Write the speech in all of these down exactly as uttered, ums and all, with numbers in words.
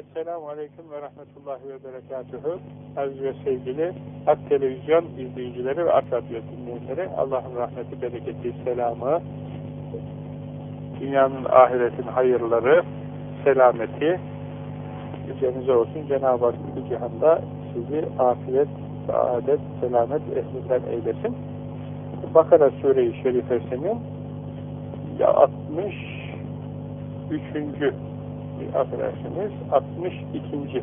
Esselamu Aleyküm ve Rahmetullahi ve Berekatuhu. Aziz ve sevgili Hak Televizyon izleyicileri ve Akadya dinleyicileri, Allah'ın rahmeti, bereketi, selamı, dünyanın, ahiretin hayırları, selameti üzerinize olsun. Cenab-ı Hak bu cihanda sizi afiyet, saadet, selamet ehlinden eylesin. Bakara Sure-i Şerifesinin altmış üçüncü Affedersiniz, altmış ikinci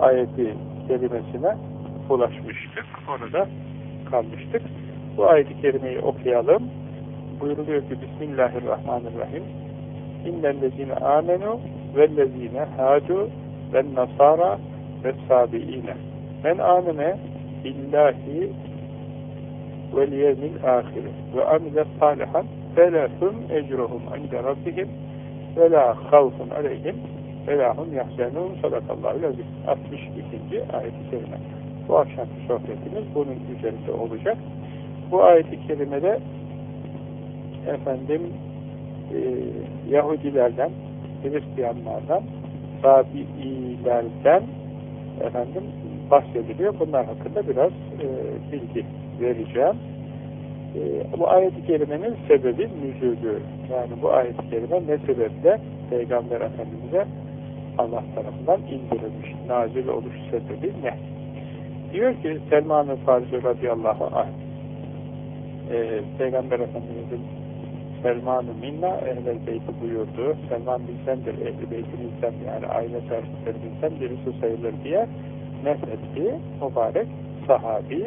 ayeti kelimesine ulaşmıştık. Orada kalmıştık. Bu ayet-i kerimeyi okuyalım. Buyuruluyor ki Bismillahirrahmanirrahim. İnnellezine amenu vellezine hadu ven nasara vessabiine. Men amene billahi vel yevmil ahire ve amile salihan felehum ecruhum inde rabbihim ve la havfun aleyhim ve lahum yahzenun sadakallahu'l-azim. altmış ikinci ayet-i kerime. Bu akşamki sohbetimiz bunun üzerinde olacak. Bu ayet-i kerimede efendim e, Yahudilerden, Hristiyanlardan, Sabiilerden efendim bahsediliyor. Bunlar hakkında biraz e, bilgi vereceğim. Bu ayet-i kerimenin sebebi nüzulü. Yani bu ayet-i kerime ne sebeple Peygamber Efendimiz'e Allah tarafından indirilmiş, nazil oluş sebebi ne? Diyor ki Selman-ı Farisi radıyallahu anh, e, Peygamber Efendimiz'in Selman-ı Minna Ehl-i Beyti buyurdu. Selman bizdendir, Ehl-i Beytimizden, yani aile servislerimizden birisi sayılır diye nefrettiği mübarek sahabi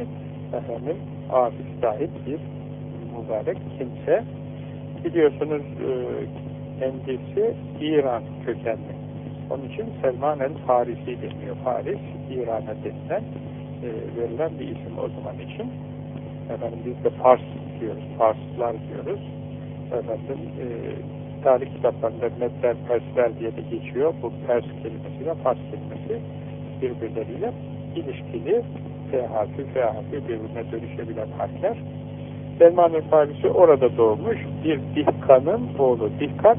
efendim afif sahip bir mübarek kimse. Biliyorsunuz kendisi İran kökenli. Onun için Selman-ı Farisi deniyor. Faris, İran'a denilen e, verilen bir isim o zaman için. Efendim biz de Fars diyoruz, Farslar diyoruz. Efendim e, tarih kitaplarında Medler, Persler diye de geçiyor. Bu Pers kelimesiyle Fars kelimesi birbirleriyle ilişkili. F-harfi, F-harfi birbirine dönüşebilen harfler. Selman-ı Farisi orada doğmuş. Bir Dihkan'ın oğlu. Dihkan,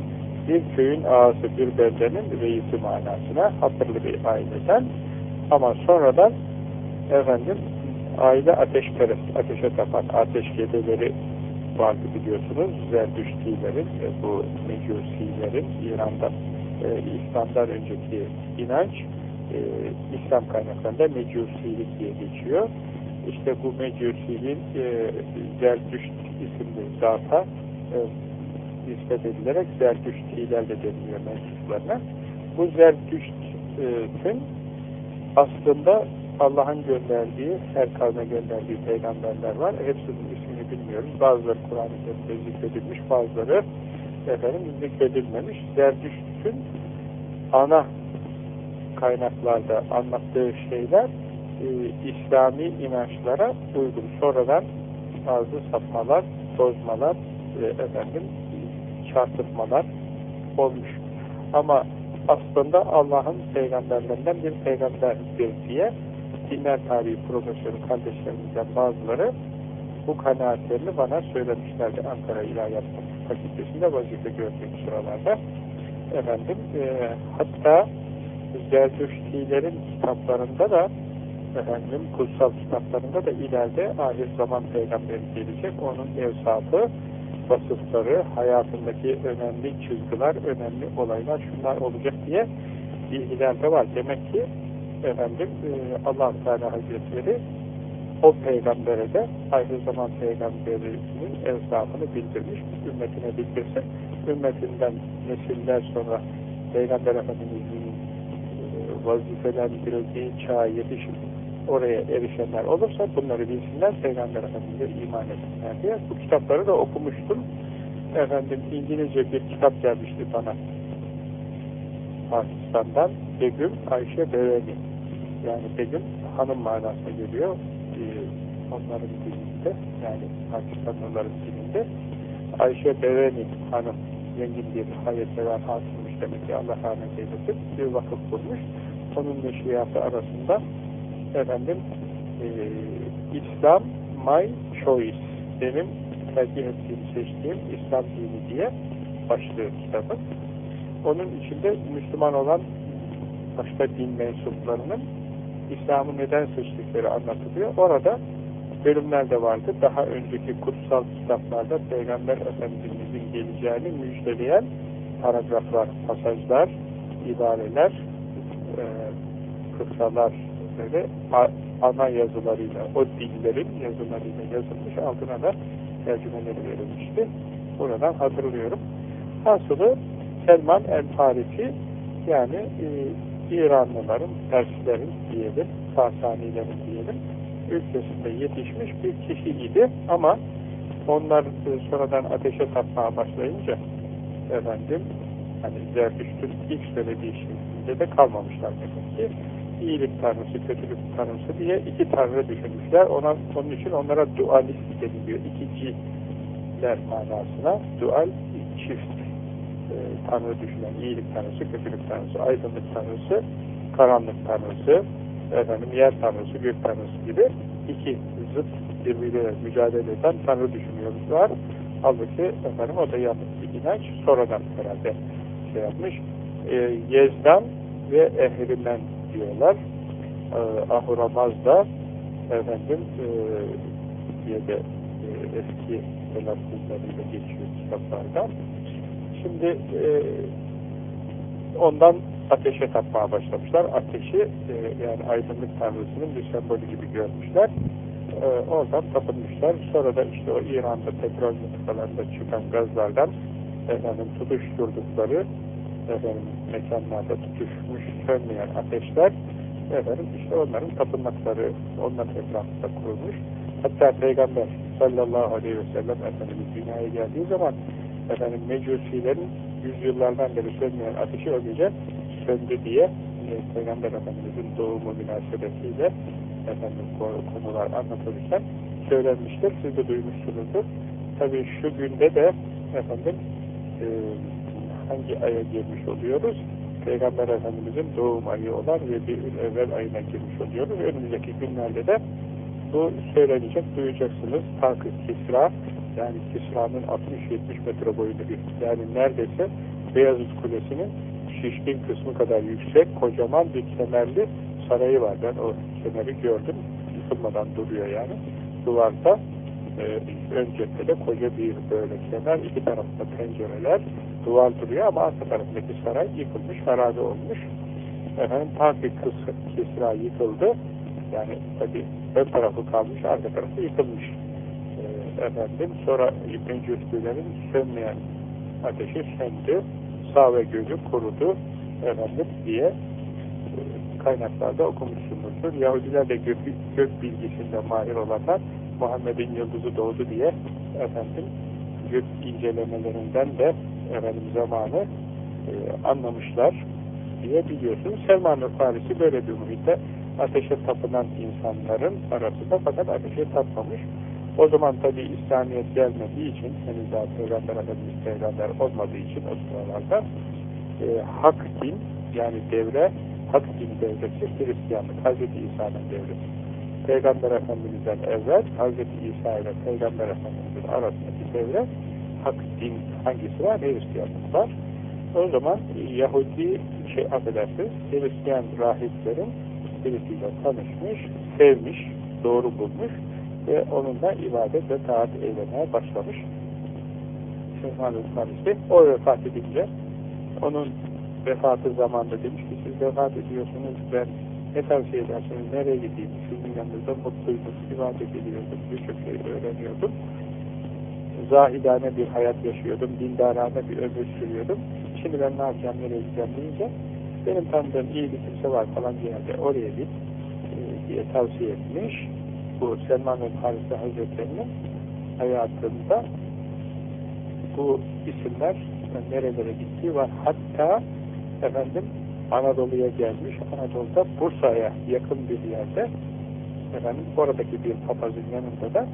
bir köyün ağası, bir beldenin reisi manasına, hatırlı bir aileden. Ama sonradan efendim aile ateşperest, ateşe tapan, ateşkedeleri vardı biliyorsunuz. Zerdüştilerin, bu Mecusilerin, İran'da, e, İslam'dan önceki inanç, Ee, İslam kaynaklarında Mecusilik diye geçiyor. İşte bu Mecusiliğin e, Zerdüşt isimli zata e, nispet edilerek Zerdüştiler de deniliyor mensuplarına. Bu Zerdüşt'ün aslında Allah'ın gönderdiği, her kavme gönderdiği peygamberler var. Hepsinin ismini bilmiyoruz. Bazıları Kur'an-ı Kerim'de zikredilmiş, bazıları efendim zikredilmemiş. Zerdüşt'ün ana kaynaklarda anlattığı şeyler e, İslami inançlara uygun. Sonradan bazı sapmalar, bozmalar, e, efendim çarpıtmalar olmuş. Ama aslında Allah'ın peygamberlerinden bir peygamberdir diye dinler tarihi profesörü kardeşlerimizden bazıları bu kanaatlerini bana söylemişlerdi. Ankara İlahiyat Fakültesi'nde vazife gördüğüm sıralarda. Efendim, e, hatta Zerdüştilerin kitaplarında da efendim kutsal kitaplarında da ileride ahir zaman peygamberi gelecek. Onun evsafı, vasıfları, hayatındaki önemli çizgiler, önemli olaylar şunlar olacak diye bilgiler de var. Demek ki efendim Allah-u Teala Hazretleri o peygambere de ahir zaman peygamberinin evsafını bildirmiş. Ümmetine bildirsin. Ümmetinden nesiller sonra Peygamber Efendimiz'in vazifelendirildiği çağa yetişip oraya erişenler olursa bunları bilsinler, Peygamber Efendimiz'e iman etsinler diye. Bu kitapları da okumuştum. Efendim İngilizce bir kitap gelmişti bana. Pakistan'dan Begüm Ayşe Beveni. Yani Begüm hanım manasına geliyor. Ee, onların dilinde, yani Pakistanlıların dilinde. Ayşe Beveni hanım, zengin bir hayırsever hasım. Demek ki Allah rahmet eylesin, bir vakıf bulmuş. Onun neşriyatı arasında efendim e, İslam My Choice, benim tercih ettiğim, seçtiğim İslam dini diye başlıyor kitabın. Onun içinde Müslüman olan başka din mensuplarının İslam'ı neden seçtikleri anlatılıyor. Orada bölümler de vardı. Daha önceki kutsal kitaplarda Peygamber Efendimiz'in geleceğini müjdeleyen paragraflar, pasajlar, ibareler, e, kıssalar böyle ana yazılarıyla, o dillerin yazılarıyla yazılmış, altına da tercümeleri verilmişti. Buradan hatırlıyorum. Hasılı Selman-ı Farisi, yani e, İranlıların, Perslerin diyelim, Sasanilerin diyelim, ülkesinde yetişmiş bir kişiydi ama onlar e, sonradan ateşe tapmaya başlayınca efendim, hani Zerdüşt'ün ilk söylediği şekilde de kalmamışlar demek ki. İyilik tanrısı, kötülük tanrısı diye iki tanrı düşünmüşler. Ona, onun için onlara dualist deniliyor. İkiciler manasına dual, çift e, tanrı düşünen, iyilik tanrısı, kötülük tanrısı, aydınlık tanrısı, karanlık tanrısı, efendim, yer tanrısı, gök tanrısı gibi iki zıt birbiriyle mücadele eden tanrı düşünüyorlar. Halbuki efendim, o da yanlış bir inanç. Sonradan herhalde şey yapmış. E, Yezdan ve Ehrimen diyorlar. E, Ahuramaz da efendim e, diye de e, eski telaffuzlarıyla geçiyor kitaplardan. Şimdi e, ondan ateşe tapmaya başlamışlar. Ateşi e, yani aydınlık tanrısının bir sembolü gibi görmüşler. E, oradan tapınmışlar. Sonra da işte o İran'da petrol mıntıkalarında çıkan gazlardan efendim tutuşturdukları efendim mekanlarda tutuşmuş sönmeyen ateşler efendim işte onların tapınmakları, onların etrafında kurulmuş. Hatta Peygamber sallallahu aleyhi ve sellem Efendimiz dünyaya geldiği zaman efendim mecusilerin yüzyıllardan beri sönmeyen ateşi o gece söndü diye e, Peygamber Efendimiz'in doğumu münasebetiyle efendim konular anlatılırken söylenmiştir. Siz de duymuşsunuzdur. Tabii şu günde de efendim e, hangi aya girmiş oluyoruz? Peygamber Efendimiz'in doğum ayı olan Rebi'ül Evvel ayına girmiş oluyoruz. Önümüzdeki günlerde de bu söylenecek, duyacaksınız. Tak-ı Kisra, yani Kisra'nın altmış yetmiş metre boyunda bir, yani neredeyse Beyazıt Kulesi'nin şişkin kısmı kadar yüksek, kocaman bir kemerli sarayı var. Ben o kemeri gördüm. Yıkılmadan duruyor yani. Duvarda ön cephede koca bir böyle kemer, iki tarafta pencereler, duvar duruyor ama arka tarafındaki saray yıkılmış, harabe olmuş. Efendim, Tak-ı Kisra yıkıldı. Yani tabi ön tarafı kalmış, arka tarafı yıkılmış. E, efendim, sonra mecusilerin sönmeyen ateşi söndü. Sağ ve gölü kurudu. Efendim diye e, kaynaklarda okumuşsunuzdur. Yahudiler de gök, gök bilgisinde mahir olanlar, Muhammed'in yıldızı doğdu diye efendim gök incelemelerinden de efendim zamanı e, anlamışlar diye biliyorsunuz. Selman-ı Farisi böyle bir muhitte ateşe tapınan insanların arasında, fakat ateşe tapmamış. O zaman tabi İslamiyet gelmediği için, henüz daha Peygamber Efendimiz Peygamber olmadığı için o sıralarda e, hak din, yani devre, hak din devresi Hristiyanlık, Hz. İsa'nın devresi. Peygamber Efendimiz'den evvel Hz. İsa ile Peygamber Efendimiz'in arasındaki devre hak din hangisi var? Hristiyanlık var. O zaman Yahudi, şey affedersiniz, Hristiyan rahiplerin birisiyle tanışmış, sevmiş, doğru bulmuş ve onunla ibadet ve taat eylemeye başlamış. Selman-ı Farisi o vefat edince, onun vefatı zamanında demiş ki, siz vefat ediyorsunuz, ben ne tavsiye edersiniz, nereye gideyim, sizin yanınızda mutluydum, ibadet ediyordum, birçok şey öğreniyordum, zahidane bir hayat yaşıyordum, dindarane bir ömür sürüyordum, şimdi ben ne yapacağım, nereye gideceğim deyince, benim tanıdığım iyi bir kimse var falan yerde, oraya git e, diye tavsiye etmiş. Bu Selman-ı Farisi Hazretleri'nin hayatında bu isimler yani nerelere gittiği var. Hatta efendim Anadolu'ya gelmiş, Anadolu'da Bursa'ya yakın bir yerde efendim oradaki bir papazın yanında da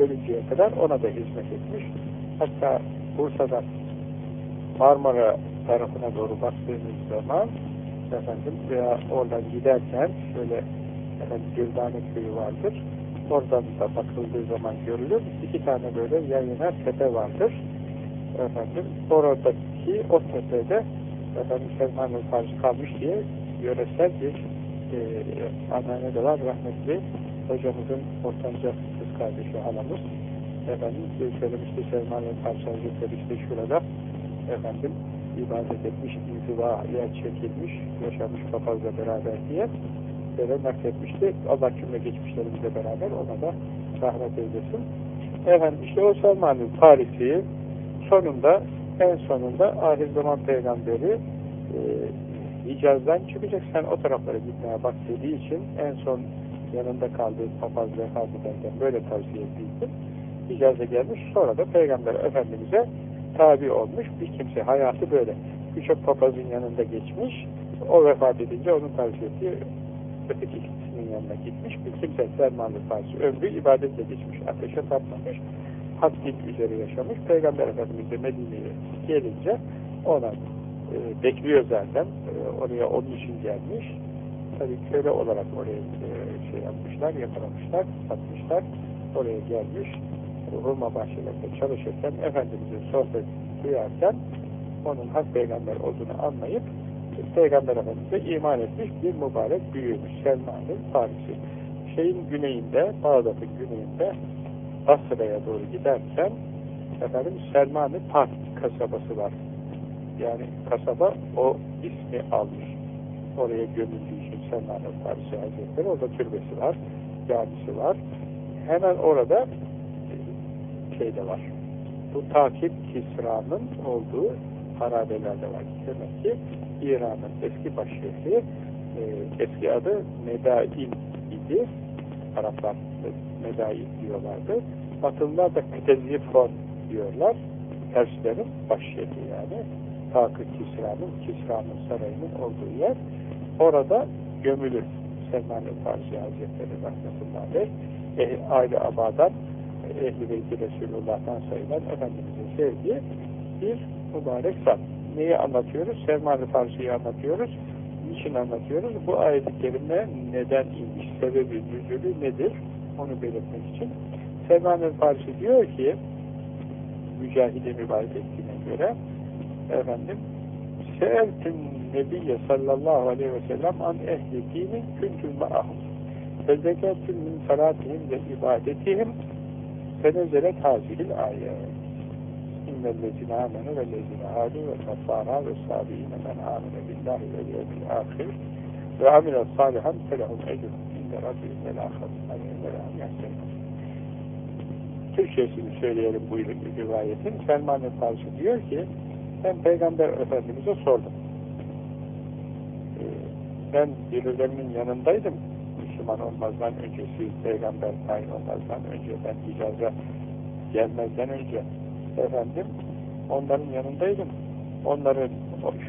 ölünceye kadar ona da hizmet etmiş. Hatta Bursa'dan Marmara tarafına doğru baktığımız zaman efendim veya oradan giderken şöyle efendim Güldane köyü vardır. Oradan da bakıldığı zaman görülür. İki tane böyle yan yana tepe vardır. Efendim oradaki o tepede efendim Selman-ı Farisi kalmış diye yönetsel bir e, anane de var. Rahmetli hocamızın ortanca kız kardeşi halamız. Efendim söylemişti, Selman-ı Farisi işte şurada efendim ibadet etmiş, inzivaya çekilmiş, yaşamış papazla beraber diye böyle nakletmişti. Allah cümle geçmişlerimizle beraber ona da rahmet eylesin. Efendim işte o Selman-ı Farisi sonunda, en sonunda ahir zaman peygamberi e, Hicaz'dan çıkacak, sen o taraflara gitmeye bak dediği için en son yanında kaldığı papaz vefat ederken böyle tavsiye edildi. Hicaz'a gelmiş, sonra da Peygamber Efendimiz'e tabi olmuş bir kimse. Hayatı böyle. Birçok papazın yanında geçmiş. O vefat edince onun tavsiye ettiği öteki ikisinin yanına gitmiş. Bir kimse Selman-ı Farisi ömrü ibadetle geçmiş. Ateşe tapmamış. Haddi üzeri yaşamış. Peygamber Efendimiz de Medine'ye gelince ona e, bekliyor zaten. E, oraya onun için gelmiş. Tabii köle olarak oraya e, şey yapmışlar, yakalamışlar, satmışlar. Oraya gelmiş. Hurma bahçelerinde çalışırken Efendimiz'in sohbeti duyarken onun hak peygamber olduğunu anlayıp Peygamber Efendimiz'e iman etmiş bir mübarek büyümüş Selman-ı Farisi. Şeyin güneyinde, Bağdat'ın güneyinde Basra'ya doğru giderken efendim Selman-ı Farisi kasabası var. Yani kasaba o ismi almış. Oraya gömüldüğü için Selman-ı Farisi Hazretleri. Orada türbesi var, camisi var. Hemen orada şey de var. Bu Tak-ı Kisra'nın olduğu harabelerde var. Demek ki İran'ın eski başşehri e, eski adı Medain idi. Araplar Medain diyorlardı. Batılılar da Ktezifon diyorlar. Perslerin başşehri yani. Tak-ı Kisra'nın, Kisra'nın sarayının olduğu yer. Orada gömülür. Selman-ı Farisi Hazretleri Rahmetullahi Aleyh. E, Aile Aba'dan Ehl-i Beyti Resulullah'tan sayılan Efendimiz'in sevdiği bir mübarek zat. Neyi anlatıyoruz? Selman-ı Farisi'yi anlatıyoruz. Niçin anlatıyoruz? Bu ayet-i kerime neden inmiş? Sebebi, nüzülü nedir? Onu belirtmek için. Selman-ı Farisi diyor ki mücahide mübarek ettiğine göre efendim Se'eltün Nebiyye sallallahu aleyhi ve sellem an ehli dini küntün ma'ahum fezeketün min salatihim ve ibadetihim فَنَزَلَتْ هَذِهِ الْآيَةِ اِنَّ الَّذِينَ آمَنُوا وَالَّذِينَ هَادُوا وَالْكُفَّارَ وَالصَّابِئِينَ مَنْ آمَنَ بِاللَّهِ وَالْيَوْمِ الْآخِرِ وَعَمِلَ صَالِحًا فَلَهُمْ أَجْرُهُمْ عِندَ رَبِّهِمْ وَلَا خَوْفٌ عَلَيْهِمْ وَلَا هُمْ يَحْزَنُونَ. Türkçesini söyleyelim bu rivayetin. Selman-ı Farisi diyor ki ben Peygamber Efendimiz'e sordum. Ben birilerimin yanındaydım. Müslüman olmazdan önce, siz peygamber tayin olmazdan önce, ben Hicaz'a gelmezden önce efendim onların yanındaydım. Onların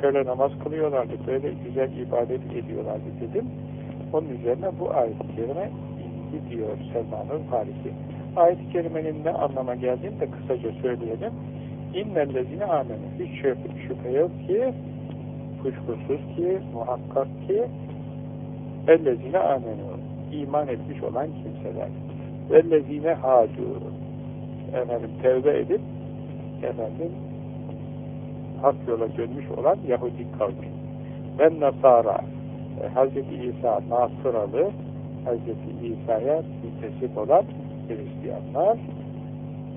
şöyle namaz kılıyorlardı, böyle güzel ibadet ediyorlardı dedim. Onun üzerine bu ayet-i kerime indi diyor Selman-ı Farisi. Ayet-i kerimenin ne anlama geldiğini de kısaca söyleyelim. İnnellezine amene. Hiç şüphe yok ki, kuşkusuz ki, muhakkak ki ellezine amenu, iman etmiş olan kimseler. Ellezine hadu, efendim tevbe edip efendim hak yola dönmüş olan Yahudi kavmi. Ve Nasara, Hazreti İsa Nasıralı, Hazreti İsa'ya müntesip olan Hristiyanlar,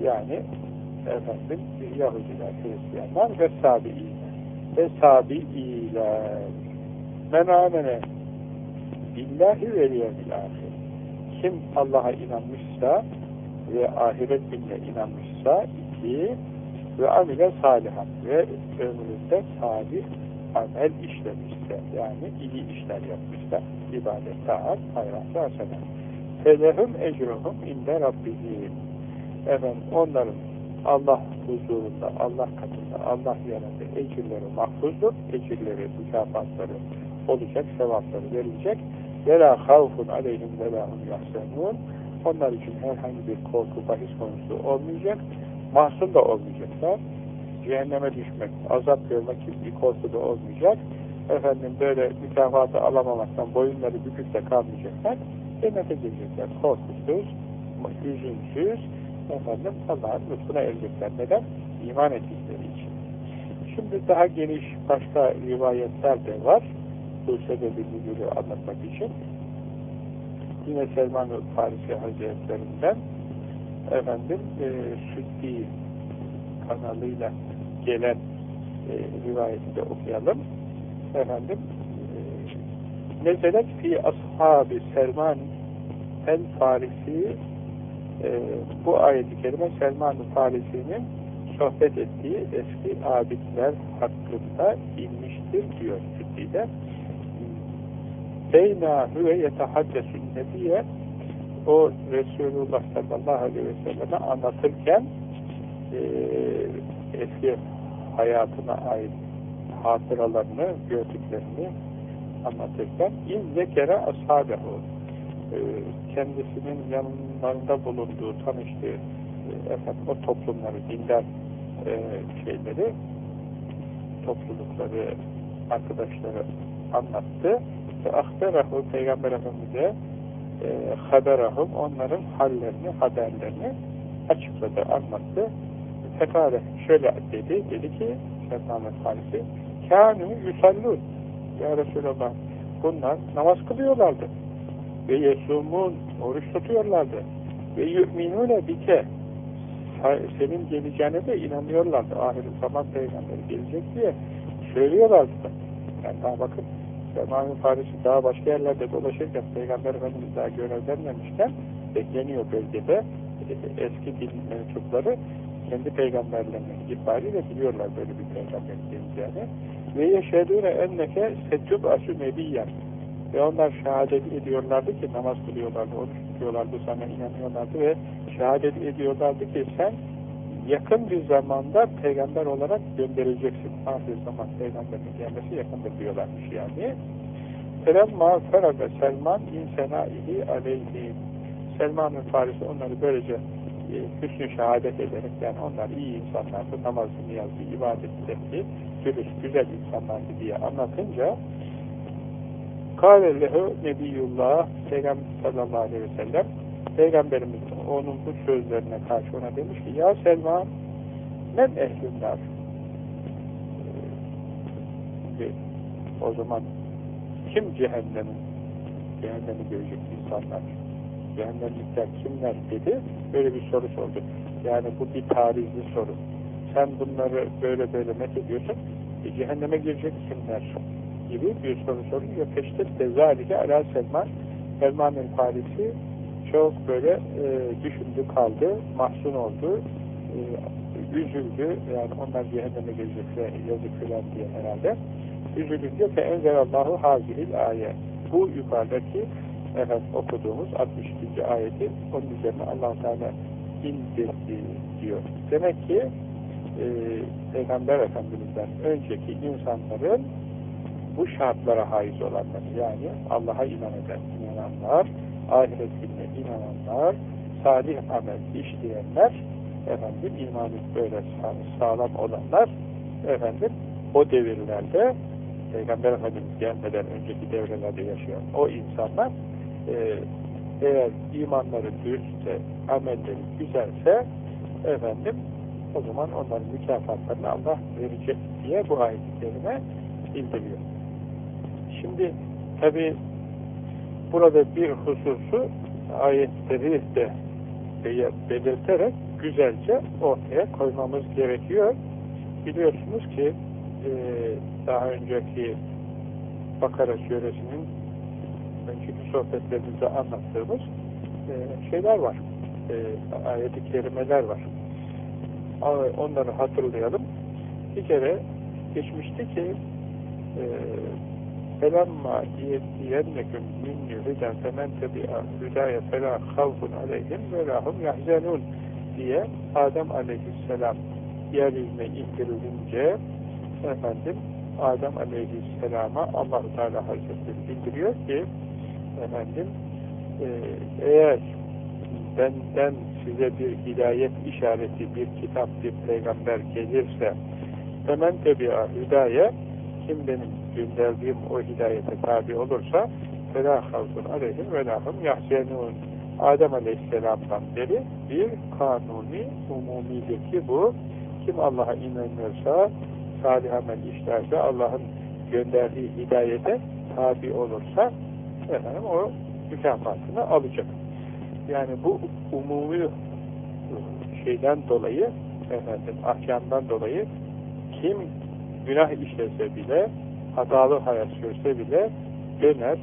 yani efendim Yahudiler, Hristiyanlar ve Sabi'iler. Ve Sabi'iler. Men amene billahi ve yevmil ahir. Kim Allah'a inanmışsa ve ahiret gününe inanmışsa iki ve amile salihan ve ömründe salih amel işlemişse, yani iyi işler yapmışsa, ibadet, taat, hayratı, hasenat. Felehum ecruhum inde rabbihim. Efendim onların Allah huzurunda, Allah katında, Allah yanında ecirleri mahfuzdur, ecirleri, mükafatları olacak, sevapları verilecek. وَلَا خَوْفٌ عَلَيْهِمْ وَلَا هُمْ يَحْزَنُونَ. Onlar için herhangi bir korku, bahis konusu olmayacak. Mahzun da olmayacaklar. Cehenneme düşmek, azap görmek gibi bir korku da olmayacak. Efendim böyle mükafatı alamamaktan boyunları bükük de kalmayacaklar. Cennete girecekler. Korkusuz, hüzünsüz, efendim Allah'ın lütfuna erecekler. Neden? İman ettikleri için. Şimdi daha geniş başka rivayetler de var. bu sebebiyle anlatmak için yine Selman-ı Farisi Hazretlerinden efendim e, Süddi kanalıyla gelen e, rivayeti de okuyalım. Efendim e, nezelet fi ashabi Selman-ı Farisi e, bu ayet-i kerime Selman-ı Farisi'nin sohbet ettiği eski abidler hakkında inmiştir diyor Süddi'de. Beyna hüve yetehaddesun nebiye, o Resulullah sallallahu aleyhi ve sellem'e anlatırken e, eski hayatına ait hatıralarını, gördüklerini anlatırken İzzekere ashabehu, e, kendisinin yanlarında bulunduğu, tanıştığı e, efendim, o toplumları, dindar e, şeyleri, toplulukları, arkadaşları anlattı. Ahberahum, Peygamber Efendimiz'e e, haberahum, onların hallerini, haberlerini açıkladı, anlattı. Tekale şöyle dedi, dedi ki Selman-ı Farisi, kânû yusallûn, ya Resulallah, bunlar namaz kılıyorlardı ve yesûmûn, oruç tutuyorlardı ve yu'minûne bike, senin geleceğine de inanıyorlardı, ahir-i zaman Peygamber gelecek diye söylüyorlardı. Yani daha bakın, Selman-ı Farisi daha başka yerlerde dolaşırken, Peygamber Efendimiz daha görevlenmemişken, bekleniyor bölgede eski din mensupları, kendi peygamberlerinin ifadesiyle biliyorlar böyle bir peygamber geleceğini. Ve yeşhedûne enneke setüb'asü nebiyyen, ve onlar şehadet ediyorlardı ki, namaz kılıyorlardı, oruç tutuyorlardı, sana inanıyorlardı ve şehadet ediyorlardı ki sen yakın bir zamanda peygamber olarak göndereceksin. Ahir zaman peygamberin gelmesi yakındır diyorlarmış yani. Selamma feraga Selman insenaihi aleyhi, Selman-ı Farisi onları böylece e, hüsnü şehadet ederek, yani onlar iyi insanlardı, namazını yazdı, ibadetlerini, dürüst, güzel insanlardı diye anlatınca kâlelehü nebiyyullah, Peygamber sallallahu aleyhi ve sellem Peygamberimiz onun bu sözlerine karşı ona demiş ki, ya Selman, men ehlündar. Ee, o zaman kim cehennemi, cehennemi görecek insanlar, cehennemlikler kimler dedi, böyle bir soru sordu. Yani bu bir tarizli soru. Sen bunları böyle böyle met ediyorsun, e, cehenneme girecek kimler gibi bir soru sorunca peşte tezâlike alâ Selman, Selman-ı Farisi çok böyle e, düşündü, kaldı, mahzun oldu, e, üzüldü, yani onlar cehenneme gelecekse yazık filan diye herhalde. Üzülünce fe enzelallahu hazihil ayet, bu yukarıdaki evet, okuduğumuz altmış ikinci ayeti onun üzerine Allah-u Teala indirdi diyor. Demek ki e, Peygamber Efendimiz'den önceki insanların bu şartlara haiz olanlar, yani Allah'a iman eden inananlar, ahiret gününe inananlar, salih amel işleyenler, efendim, imanı böyle sağlam olanlar, efendim, o devirlerde, Peygamber Efendimiz gelmeden önceki devrelerde yaşayan o insanlar, e, eğer imanları dürüstse, amelleri güzelse, efendim, o zaman onların mükafatlarını Allah verecek diye bu ayet-i kerime indiriyor. Şimdi, tabii, burada bir hususu ayetleri de belirterek güzelce ortaya koymamız gerekiyor. Biliyorsunuz ki daha önceki Bakara suresinin önceki sohbetlerimizde anlattığımız şeyler var. Ayet-i kerimeler var. Onları hatırlayalım. Bir kere geçmişti ki فَلَمَّا يَدْنَكُمْ مِنْ يُهِدًا فَمَنْ تَبِعَ هُدَايَ فَلَا خَوْفٌ عَلَيْهِمْ وَلَهُمْ يَحْزَنُونَ diye Adem aleyhisselam yeryüzüne indirilince efendim Adem aleyhisselama Allah-u Teala Hazretleri bildiriyor ki efendim eğer benden size bir hidayet işareti, bir kitap, bir peygamber gelirse فَمَنْ تَبِعَ هُدَايَ, kim benim gönderdiğim o hidayete tabi olursa فَلَا خَوْفٌ عَلَيْهِمْ وَلَهُمْ يَحْزَنُونَ. Adem aleyhisselam'dan beri bir kanuni umumidir ki bu, kim Allah'a inanıyorsa, salih amel işlerse Allah'ın gönderdiği hidayete tabi olursa efendim o mükafatını alacak. Yani bu umumi şeyden dolayı, efendim ahkamdan dolayı kim günah işlese bile, hatalı hayat sürse bile döner,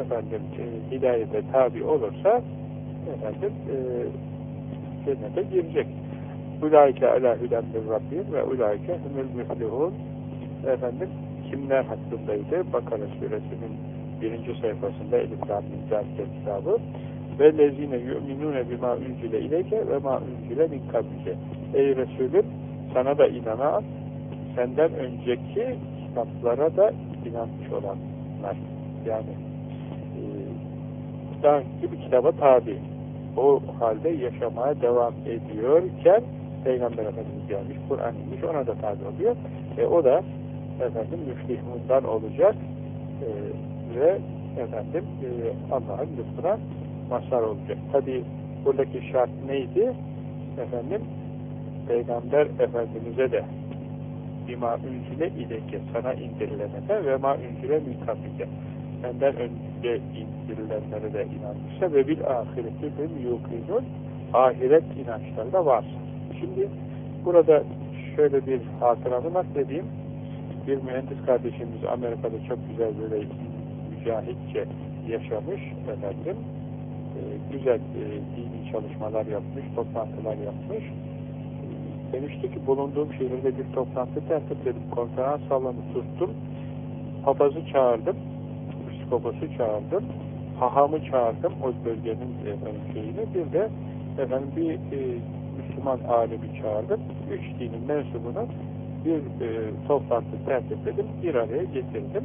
efendim e, hidayete tabi olursa efendim e, cennete girecek. Ulaike ala hüdemdir Rabbim ve ulaike hümül müflihun. Efendim kimler hakkındaydı? Bakara suresinin birinci sayfasında elif-lam-mim kitabı. Ve lezine yu'minune bima üncüle ileyke ve ma üncüle min kablice. Ey Resulüm, sana da inanan, senden önceki kitaplara da inanmış olanlar. Yani e, daha önce bir kitaba tabi. O halde yaşamaya devam ediyorken Peygamber Efendimiz gelmiş, Kur'an inmiş, ona da tabi oluyor. E, o da efendim müflihundan olacak e, ve efendim e, Allah'ın lütfuna mazhar olacak. Tabi buradaki şart neydi? Efendim Peygamber Efendimiz'e de bima üncüle ileke, sana indirilenlere ve ma üncüle mülkabike, senden önce indirilenlere de inanmışsa ve bil ahireti bil yukinun, ahiret inançları da var. Şimdi burada şöyle bir hatıramı nakledeyim. Bir mühendis kardeşimiz Amerika'da çok güzel böyle mücahitçe yaşamış efendim. Güzel e, dini çalışmalar yapmış, toplantılar yapmış. Demişti ki, bulunduğum şehirde bir toplantı tertip edip konferans salonu tuttum. Papazı çağırdım, psikoposu çağırdım, hahamı çağırdım, o bölgenin efendim, şeyini, bir de efendim, bir e, Müslüman alimi çağırdım. Üç dinin mensubunu bir e, toplantı tertip edip bir araya getirdim.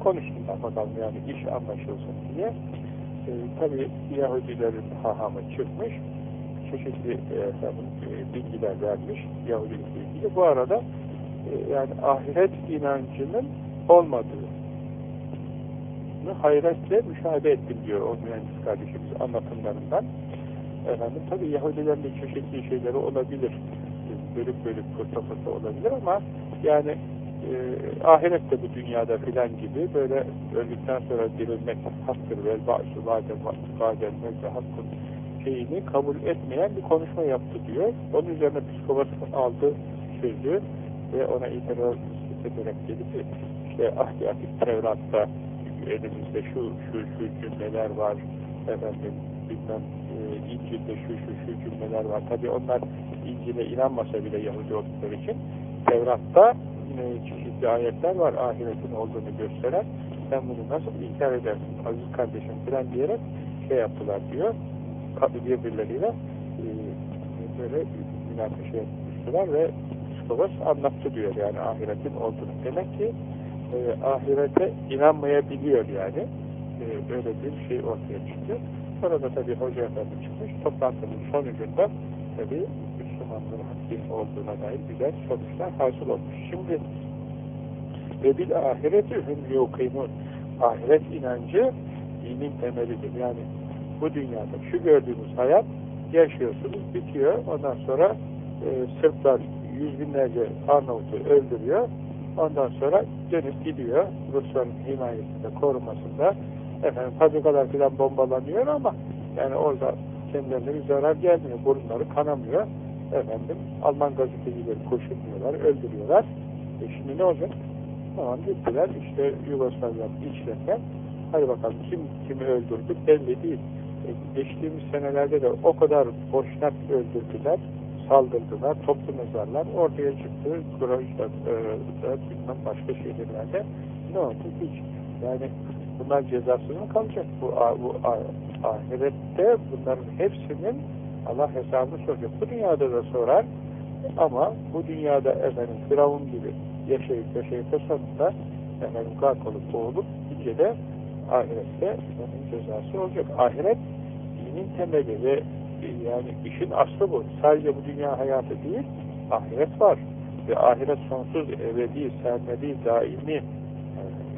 Konuştum da bakalım, yani iş anlaşılsın diye. E, tabii Yahudilerin hahamı çıkmış, çeşitli e, bilgiler vermiş Yahudilik ilgili. Bu arada e, yani ahiret inancının olmadığını hayretle müşahede ettim diyor o mühendis kardeşimiz anlatımlarından. Efendim, tabii Yahudilerin de çeşitli şeyleri olabilir, bölük bölük fırta fırta olabilir ama yani e, ahiret de bu dünyada filan gibi böyle öldükten sonra dirilmek haktır ve ba'su ba'den ba'den mevze hakkın şeyini kabul etmeyen bir konuşma yaptı diyor. Onun üzerine psikopat aldı sözü ve ona itiraz ederek dedi ki, işte ahdi atik Tevrat'ta elimizde şu şu şu cümleler var, efendim bilmem e, İncil'de şu şu şu cümleler var. Tabi onlar İncil'e inanmasa bile Yahudi oldukları için Tevrat'ta e, çeşitli ayetler var ahiretin olduğunu gösteren. Sen bunu nasıl inkar edersin aziz kardeşim falan diyerek şey yaptılar diyor. Birbirleriyle e, böyle münakaşa etmişler ve psikolog anlattı diyor, yani ahiretin olduğunu. Demek ki e, ahirete inanmayabiliyor yani. E, böyle bir şey ortaya çıktı. Sonra da tabii Hoca Efendi çıkmış. Toplantının sonucunda tabii Müslümanların hakkın olduğuna dair güzel sonuçlar hasıl olmuş. Şimdi ve bil ahireti hüm yukimun, ahiret inancı dinin temelidir. Yani bu dünyada şu gördüğünüz hayat, yaşıyorsunuz, bitiyor. Ondan sonra e, Sırplar yüz binlerce Arnavut'u öldürüyor. Ondan sonra dönüp gidiyor. Rusların himayesinde, korumasında. Efendim fabrikalar filan bombalanıyor ama yani orada kendilerine bir zarar gelmiyor. Burunları kanamıyor. Efendim Alman gazetecileri koşuyorlar, öldürüyorlar. E şimdi ne olacak? Tamam, gittiler. İşte Yugoslavya'nın içlerine. Hadi bakalım kim kimi öldürdü belli değil. Geçtiğimiz senelerde de o kadar boşnak öldürdüler, saldırdılar, toplu mezarlar ortaya çıktı. Groj'da, e, başka şehirlerde ne oldu? Hiç. Yani bunlar cezasız mı kalacak? Bu, bu ahirette bunların hepsinin Allah hesabını soracak. Bu dünyada da sorar ama bu dünyada efendim firavun gibi yaşayıp yaşayıp da sonunda efendim kalk olup boğulup iyice de ahirette onun cezası olacak. Ahiret dinin temeli ve yani işin aslı bu. Sadece bu dünya hayatı değil, ahiret var. Ve ahiret sonsuz, ebedi, sermedi, daimi.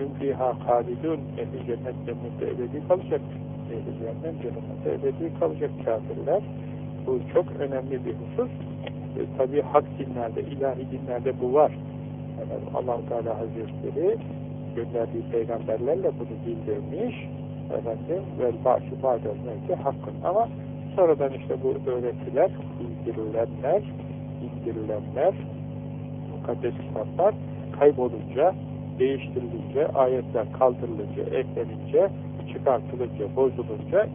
Hümfiha halidun, ehli cennet cennette ebedi kalacak. Ehli cennet cennette ebedi kalacak kafirler. Bu çok önemli bir husus. E, tabii hak dinlerde, ilahi dinlerde bu var. Yani Allah-u Teala Hazretleri gönderdiği peygamberlerle bunu bildirmiş efendim, vel başı badel mevki hakkın. Ama sonradan işte bu öğretiler, bildirilenler, bildirilenler, mukaddes kitaplar kaybolunca, değiştirilince, ayetler kaldırılınca, eklenince, çıkartılınca, bozulunca,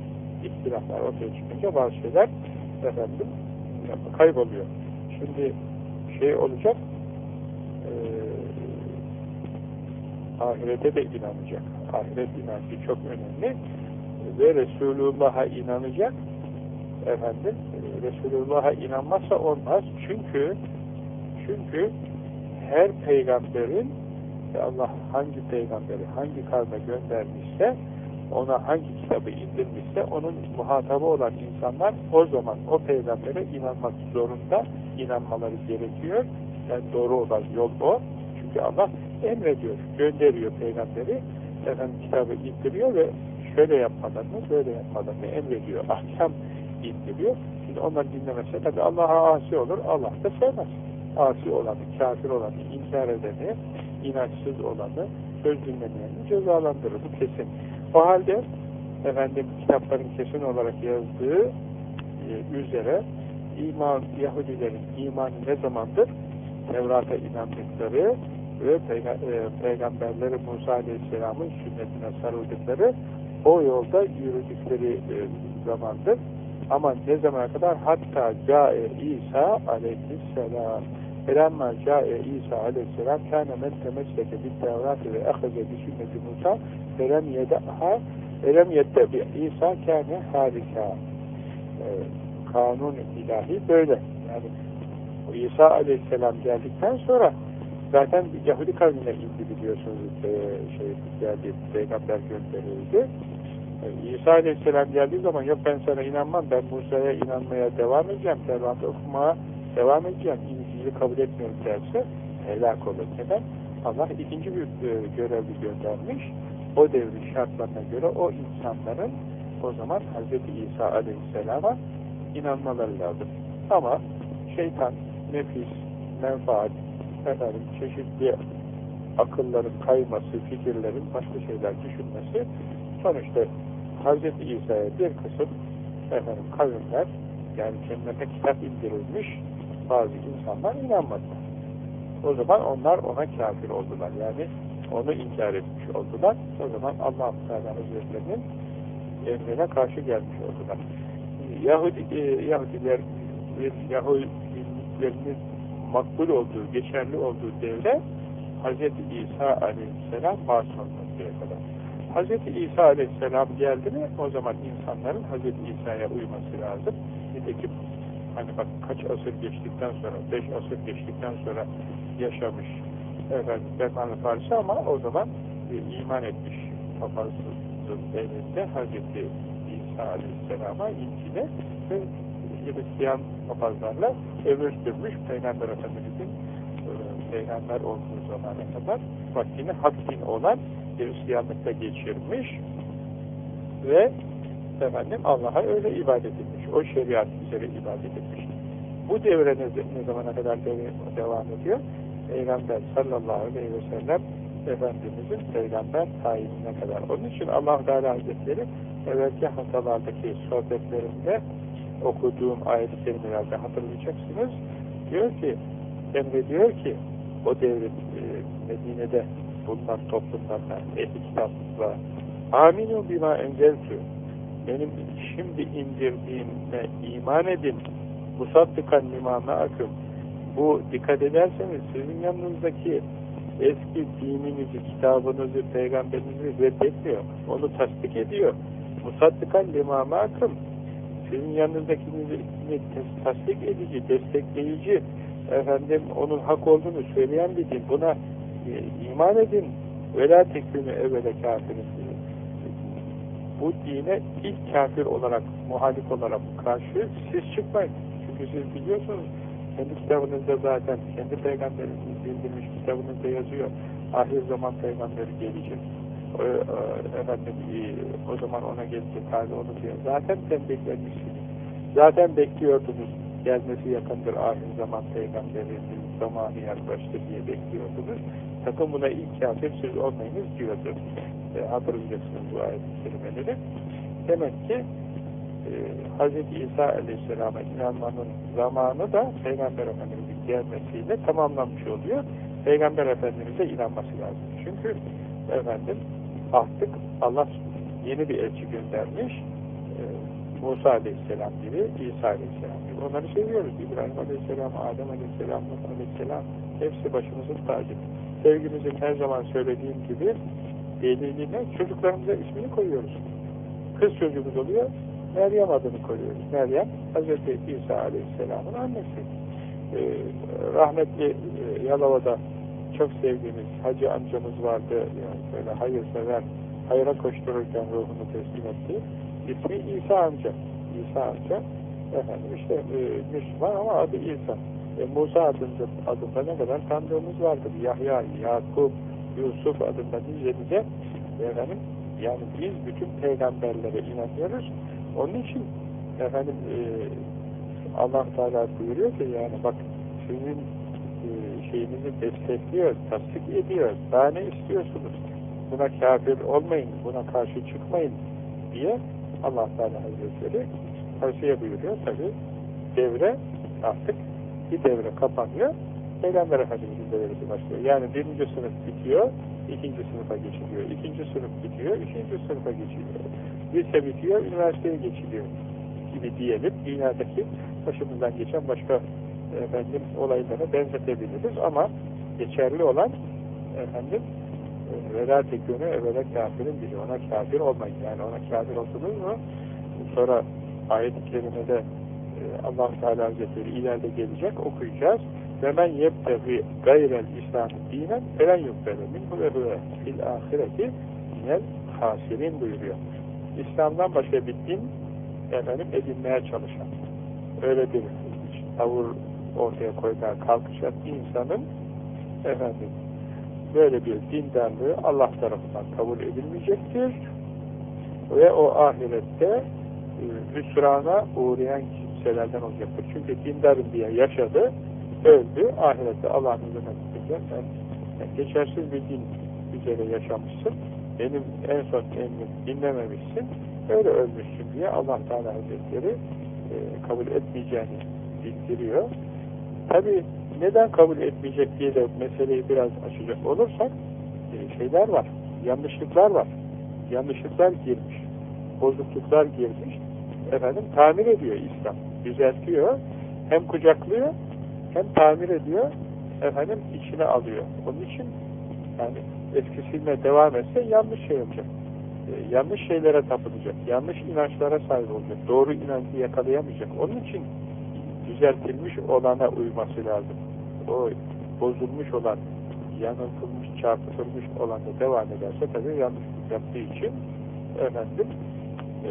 ihtilaflar ortaya çıkınca bazı şeyler efendim kayboluyor. Şimdi şey olacak, e, ahirete de inanacak. Ahiret inancı çok önemli ve Resulullah'a inanacak. Efendim, Resulullah'a inanmazsa olmaz. Çünkü çünkü her peygamberin, Allah hangi peygamberi hangi kavme göndermişse, ona hangi kitabı indirmişse onun muhatabı olan insanlar o zaman o peygambere inanmak zorunda, inanmaları gerekiyor. Yani doğru olan yol o. Çünkü Allah emrediyor, gönderiyor peygamberi, efendim kitabı indiriyor ve şöyle yapmalarını, böyle yapmalarını emrediyor. Ahkam indiriyor. Şimdi onlar dinlemezse tabi Allah'a asi olur, Allah da sevmez. Asi olanı, kafir olanı, inkar edeni, inançsız olanı, söz dinlemeyeni cezalandırır. Bu kesin. O halde efendim kitapların kesin olarak yazdığı e, üzere iman, Yahudilerin imanı ne zamandır? Tevrat'a inandıkları ve peyga e, peygamberleri Musa Aleyhisselam'ın sünnetine sarıldıkları, o yolda yürüdükleri e, zamandır. Ama ne zamana kadar? Hatta Câe İsa Aleyhisselam. Elamma Câe İsa Aleyhisselam kâne men temesseke bit tevrati ve eheze bi sünneti Musa elem yedeha elem yettebi İsa kâne harika. Kanun ilahi böyle. Yani İsa Aleyhisselam geldikten sonra zaten Yahudi kavmine indi, biliyorsunuz, şey geldi, peygamber gönderildi. İsa Aleyhisselam geldiği zaman yok ben sana inanmam, ben Musa'ya inanmaya devam edeceğim, Tevrat'ı okumaya devam edeceğim, İncil'i kabul etmiyorum derse helak olur. Neden? Allah ikinci bir görevli göndermiş. O devrin şartlarına göre o insanların o zaman Hz. İsa Aleyhisselam'a inanmaları lazım. Ama şeytan, nefis, menfaat, efendim, çeşitli akılların kayması, fikirlerin başka şeyler düşünmesi, sonuçta Hz. İsa'ya bir kısım efendim, kavimler, yani kendine kitap indirilmiş bazı insanlar inanmadılar. O zaman onlar ona kafir oldular. Yani onu inkar etmiş oldular. O zaman Allah Teala Hazretlerinin emrine karşı gelmiş oldular. Yahudi, Yahudiler, Yahudilerinin makbul olduğu, geçerli olduğu devre Hz. İsa Aleyhisselam var sonrasıya kadar. Hz. İsa Aleyhisselam geldi mi o zaman insanların Hz. İsa'ya uyması lazım. Nitekim hani bak kaç asır geçtikten sonra, beş asır geçtikten sonra yaşamış efendim Selman-ı Farisi, ama o zaman e, iman etmiş papazsızın elinde Hz. İsa Aleyhisselam'a, İncil'e ve Hristiyan papazlarla ömür sürmüş Peygamber Efendimiz'in e, peygamber olduğu zamana kadar vaktini hakkin olan Hristiyanlıkta geçirmiş ve efendim Allah'a öyle ibadet etmiş. O şeriat üzere ibadet etmiş. Bu devre ne, ne zamana kadar devre, devam ediyor? Peygamber sallallahu aleyhi ve sellem Efendimizin peygamber tayinine kadar. Onun için Allah-u Teala Hazretleri evvelki haftalardaki sohbetlerinde okuduğum ayet-i kerimelerde hatırlayacaksınız. Diyor ki, emrediyor ki o devre e, Medine'de bundan toplumlardan ehli kitapla aminu bima enzeltü, benim şimdi indirdiğime iman edin, musattıkan limana akım, bu dikkat ederseniz sizin yanınızdaki eski dininizi, kitabınızı, peygamberinizi reddetmiyor, onu tasdik ediyor. Musattıkan limana akım, sizin yanınızdakini tasdik edici, destekleyici, efendim onun hak olduğunu söyleyen bir din, buna İman edin. Vela tekbini evvela kafirin. Bu dine ilk kafir olarak, muhalif olarak karşı siz çıkmayın. Çünkü siz biliyorsunuz, kendi kitabınızda zaten, kendi peygamberiniz bildirmiş kitabınızda yazıyor. Ahir zaman peygamberi gelecek. O, efendim, o zaman ona gelecek hali olur diye. Zaten sen beklemişsiniz. Zaten bekliyordunuz. Gelmesi yakındır ahir zaman peygamberinin zamanı yaklaştı diye bekliyordunuz. sakın buna ilk kafir siz olmayınız diyordur. E, hatırlayacaksınız bu ayet-i kerimeleri. Demek ki e, Hz. İsa Aleyhisselam'a inanmanın zamanı da Peygamber Efendimiz'in gelmesiyle tamamlanmış oluyor. Peygamber Efendimiz'e inanması lazım. Çünkü efendim artık Allah yeni bir elçi göndermiş. E, Musa Aleyhisselam gibi, İsa Aleyhisselam gibi. Onları seviyoruz. İbrahim Aleyhisselam, Adem Aleyhisselam, Musa Aleyhisselam hepsi başımızın tacı. Sevgimizin her zaman söylediğim gibi deliliğine çocuklarımıza ismini koyuyoruz. Kız çocuğumuz oluyor, Meryem adını koyuyoruz. Meryem, Hazreti İsa Aleyhisselam'ın annesi. Ee, rahmetli e, Yalova'da çok sevdiğimiz hacı amcamız vardı. Yani böyle hayırsever, hayra koştururken ruhunu teslim etti. İsmi İsa amca. İsa amca. Efendim işte e, Müslüman ama adı İsa. E, Musa adında, adında ne kadar tanıdığımız vardır. Yahya, Yakup, Yusuf adında diyeceğimize efendim yani biz bütün peygamberlere inanıyoruz. Onun için efendim e, Allah Teala buyuruyor ki yani bak sizin e, şeyinizi destekliyor, tasdik ediyor. Daha ne istiyorsunuz? Buna kafir olmayın, buna karşı çıkmayın diye Allah Teala Hazretleri tavsiye buyuruyor. Tabi devre artık bir devre kapanıyor. Peygamber Efendimiz'in devresi başlıyor. Yani birinci sınıf bitiyor, ikinci sınıfa geçiliyor. İkinci sınıf bitiyor, üçüncü sınıfa geçiliyor. Lise bitiyor, üniversiteye geçiliyor gibi diyelim. Dünyadaki başımızdan geçen başka efendim olaylara benzetebiliriz ama geçerli olan efendim evvela tekünü, evvela kafirin biri. Ona kafir olmayın. Yani ona kafir olsunuz mu? Sonra ayet-i kerimede Allah-u Teala Hazretleri ileride gelecek, okuyacağız. وَمَنْ يَبْتَغِ غَيْرَ الْاِسْلَامِ د۪ينًا فَلَنْ يُقْبَلَ مِنْهُ وَهُوَ فِي الْآخِرَةِ مِنَ الْخَاسِرِينَ buyuruyor. İslam'dan başka bir din efendim edinmeye çalışan, öyle bir tavır ortaya koymaya kalkışan insanın efendim böyle bir dindarlığı Allah tarafından kabul edilmeyecektir ve o ahirette hüsrana uğrayan kimselerden olacaktır. Çünkü dindarım diye yaşadı, öldü, ahirette Allah'ın huzuruna gidecek. Sen, sen geçersiz bir din üzere yaşamışsın, benim en son emrimi dinlememişsin, öyle ölmüşsün diye Allah Teala Hazretleri e, kabul etmeyeceğini bildiriyor. Tabi neden kabul etmeyecek diye de meseleyi biraz açacak olursak e, şeyler var, yanlışlıklar var, yanlışlıklar girmiş, bozukluklar girmiş, efendim tamir ediyor İslam, düzeltiyor, hem kucaklıyor, hem tamir ediyor, efendim içine alıyor. Onun için yani eskisiyle devam etse yanlış şey olacak. E, yanlış şeylere tapınacak. Yanlış inançlara sahip olacak. Doğru inancı yakalayamayacak. Onun için düzeltilmiş olana uyması lazım. O bozulmuş olan, yanıltılmış, çarpıtılmış olan da devam ederse tabii yanlış yaptığı için efendim e,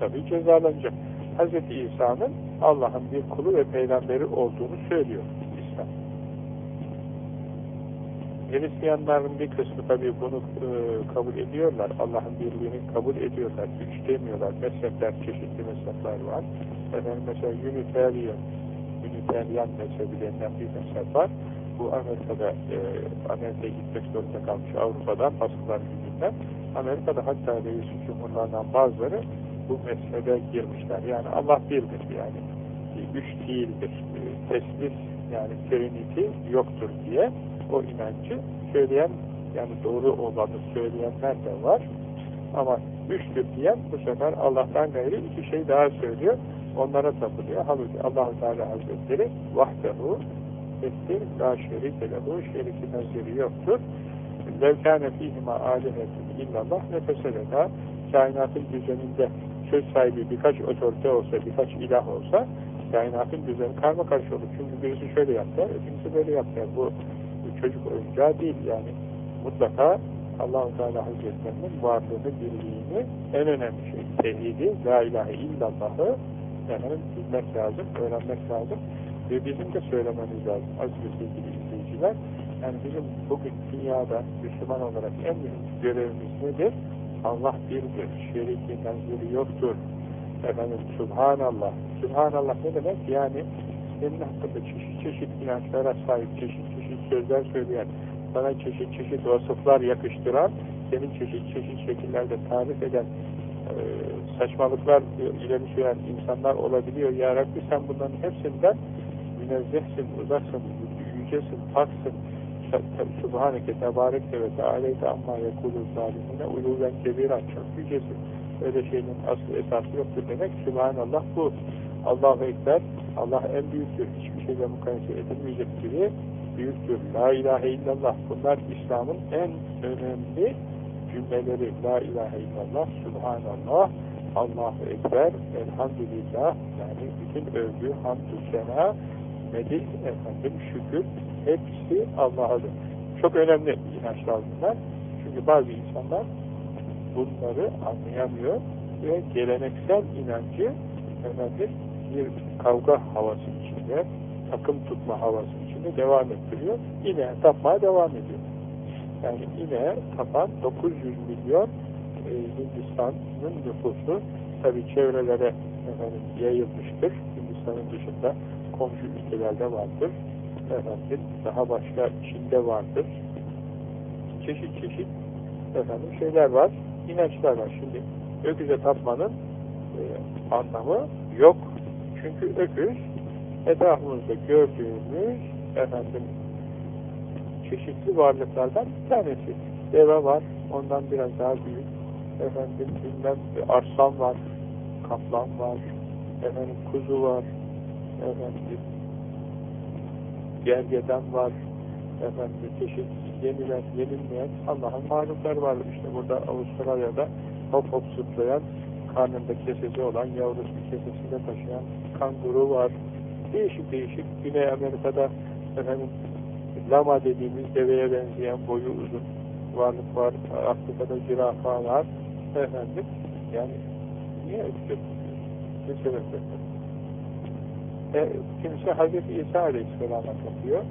tabii cezalanacak. Hz. İsa'nın Allah'ın bir kulu ve peygamberi olduğunu söylüyor İslam. Hristiyanların bir kısmı tabii bunu e, kabul ediyorlar. Allah'ın birliğini kabul ediyorlar. Güç demiyorlar. Mezhepler, çeşitli mezhepler var. Efendim mesela Unitarian, Unitarian mezhebi denilen bir mezhep var. Bu Amerika'da, e, Amerika'ya gitmek zorunda kalmış Avrupa'dan, baskılar yüzünden. Amerika'da hatta reis cumhurlardan bazıları bu mezhebe girmişler. Yani Allah birdir yani. Üç değildir. Teslis yani Trinity yoktur diye o inancı söyleyen yani doğru olanı söyleyenler de var. Ama üçtür diyen bu sefer Allah'tan gayrı iki şey daha söylüyor. Onlara tapılıyor. Allah-u Teala Hazretleri vahdehu ettir la şerike lehu şeriki naziri yoktur. Levkâne fîhima âlihetun illallah nefeselehâ kainatın düzeninde söz sahibi birkaç otorite olsa, birkaç ilah olsa kainatın düzeni karmakarışık olur. Çünkü birisi şöyle yapar, öbürisi böyle yapar. Bu çocuk oyuncağı değil yani. Mutlaka Allah-u Teala Hazretlerinin varlığını, birliğini, en önemli şey, tevhidi, la ilahe illallah'ı yani bilmek lazım, öğrenmek lazım. Ve bizim de söylememiz lazım. Aziz ve sevgili izleyiciler, yani bizim bugün dünyada Müslüman olarak en büyük görevimiz nedir? Allah birdir, şeriki naziri yoktur. Efendim, Subhanallah. Subhanallah ne demek? Yani senin hakkında çeşit çeşit inançlara sahip, çeşit çeşit sözler söyleyen, sana çeşit çeşit vasıflar yakıştıran, senin çeşit çeşit şekillerde tarif eden, e, saçmalıklar ileri süren insanlar olabiliyor. Ya Rabbi, sen bunların hepsinden münezzehsin, uzaksın, yücesin, paksın. Subhaneke tebareke ve tealeyte amma yekulun zalimine uluven kebiran, çok yücesin. Öyle şeyin aslı esası yoktur demek. Subhanallah bu. Allah-u Ekber, Allah en büyüktür, hiçbir şeyle mukayese edilmeyecek gibi büyüktür. La ilahe illallah, bunlar İslam'ın en önemli cümleleri. La ilahe illallah, Subhanallah, Allah-u Ekber, elhamdülillah, yani bütün övgü, hamdü sena, medih, efendim, şükür, hepsi Allah'adır. Çok önemli inançlar bunlar. Çünkü bazı insanlar bunları anlayamıyor ve geleneksel inancı efendim, bir kavga havası içinde, takım tutma havası içinde devam ettiriyor. İneğe tapmaya devam ediyor. Yani ineğe tapan dokuz yüz milyon e, Hindistan'ın nüfusu, tabi çevrelere efendim, yayılmıştır. Hindistan'ın dışında komşu ülkelerde vardır. Efendim, daha başka Çin'de vardır. Çeşit çeşit efendim, şeyler var, inançlar var. Şimdi öküze tapmanın e, anlamı yok. Çünkü öküz etrafımızda gördüğümüz efendim çeşitli varlıklardan bir tanesi. Deve var, ondan biraz daha büyük. Efendim bilmem arslan var, kaplan var, efendim kuzu var, efendim gergedan var, efendim çeşit yenilen, yenilmeyen Allah'ın mahlukları var. İşte burada Avustralya'da hop hop zıplayan, karnında kesesi olan, yavrusu kesesiyle taşıyan kanguru var. Değişik değişik. Güney Amerika'da efendim lama dediğimiz deveye benzeyen boyu uzun varlık var. Afrika'da zürafa var. Efendim yani niye öpücük? Ne sebepler? E, kimse Hazreti İsa Aleyhisselam'a bakıyor.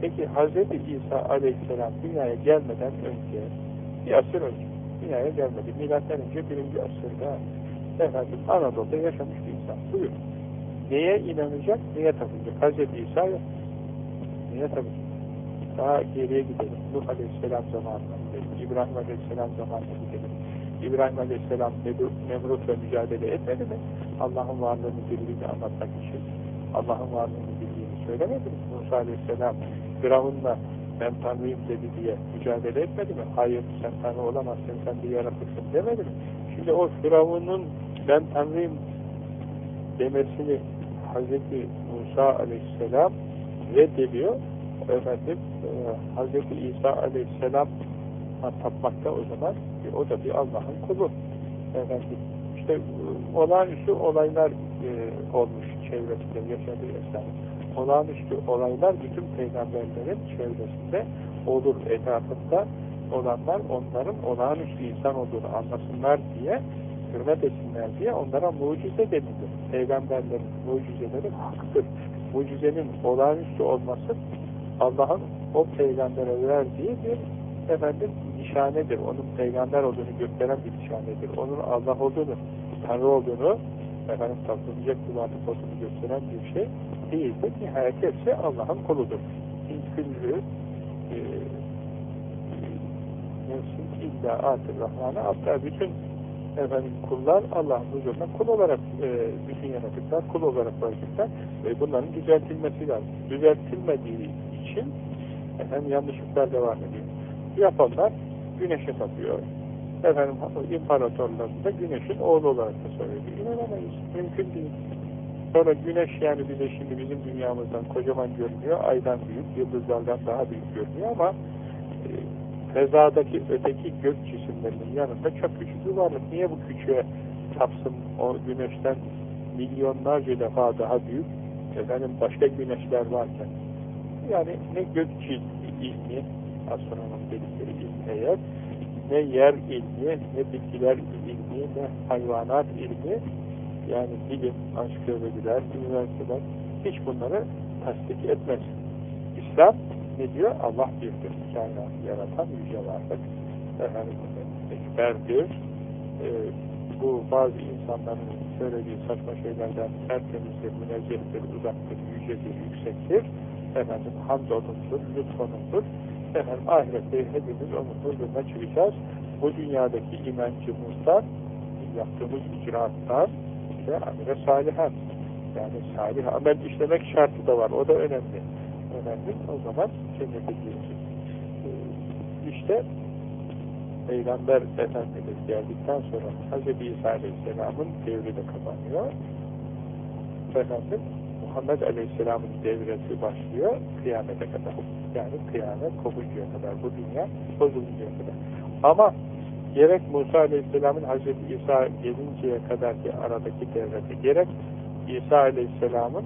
Peki Hazreti İsa Aleyhisselam dünyaya gelmeden önce, bir asır önce, dünyaya gelmedi. Milattan önce birinci asırda efendim Anadolu'da yaşamış bir insan. Buyur. Neye inanacak, neye tapacak? Hazreti İsa'ya neye tapacak? Daha geriye gidelim. Nuh Aleyhisselam zamanına gidelim. İbrahim Aleyhisselam zamanına gidelim. İbrahim Aleyhisselam Nemrut'la mücadele etmedi mi? Allah'ın varlığını, birliğini anlatmak için. Allah'ın varlığını, birliğini söylemedi mi? Musa Aleyhisselam Firavun'la ben Tanrıyım dedi diye mücadele etmedi mi? Hayır, sen Tanrı olamazsın, sen bir yaratıksın demedi mi? Şimdi o Firavun'un ben Tanrıyım demesini Hazreti Musa Aleyhisselam reddediyor. Efendim, e, Hazreti İsa Aleyhisselam tapmakta o zaman, e, o da bir Allah'ın kulu. Efendim, işte e, olağanüstü olaylar e, olmuş çevresinde yaşadığı esnafı. Olağanüstü olaylar bütün peygamberlerin çevresinde olur, etrafında olanlar onların olağanüstü insan olduğunu anlasınlar diye, hürmet etsinler diye onlara mucize denilir. Peygamberlerin mucizeleri haktır. Mucizenin olağanüstü olması Allah'ın o peygambere verdiği bir efendim nişanedir. Onun peygamber olduğunu gösteren bir nişanedir. Onun Allah olduğunu, Tanrı olduğunu, efendim tatlanacak bir varlık olduğunu gösteren bir şey değildir. Nihayet hepsi Allah'ın kuludur. İlküllü e, nefsin illa atır rahmanı, hatta bütün efendim kullar Allah'ın huzuruna kul olarak, e, bütün yaratıklar kul olarak bırakırlar ve bunların düzeltilmesi lazım. Düzeltilmediği için efendim yanlışlıklar devam ediyor. Yapanlar güneşe tapıyor. Efendim imparatorların da güneşin oğlu olarak da söyledi. İnanamayız. Mümkün değil. Sonra güneş yani bize şimdi bizim dünyamızdan kocaman görünüyor. Aydan büyük, yıldızlardan daha büyük görünüyor ama e, fezadaki öteki gök cisimlerinin yanında çok küçük bir varlık. Niye bu küçüğe tapsın? O güneşten milyonlarca defa daha büyük efendim başka güneşler varken. Yani ne gök ilmi, astronom dedikleri ilmi eğer, ne yer ilmi, ne bitkiler ilmi, ne hayvanat ilmi, yani bilim, ansiklopediler, üniversiteler, hiç bunları tasdik etmez. İslam ne diyor? Allah birdir. Kainatı yaratan yüce varlık. Efendim, ekberdir. E, bu bazı insanların söylediği saçma şeylerden tertemizdir, münezzehtir, uzaktır, yücedir, yüksektir. Efendim, hamdolundur, lütfonundur. Efendim ahirette hepimiz onun huzuruna çıkacağız. Bu dünyadaki inancımızdan, yaptığımız icraattan ve amel-i salihan, yani salih amel işlemek şartı da var. O da önemli. Önemli. O zaman cennete gireceğiz. İşte Peygamber Efendimiz geldikten sonra Hz. İsa Aleyhisselam'ın devri de kapanıyor. Efendim Muhammed Aleyhisselam'ın devresi başlıyor kıyamete kadar. Yani kıyamet kopuncaya kadar. Bu dünya bozuluncaya kadar. Ama gerek Musa Aleyhisselam'ın Hz. İsa gelinceye kadarki aradaki devreti, gerek İsa Aleyhisselam'ın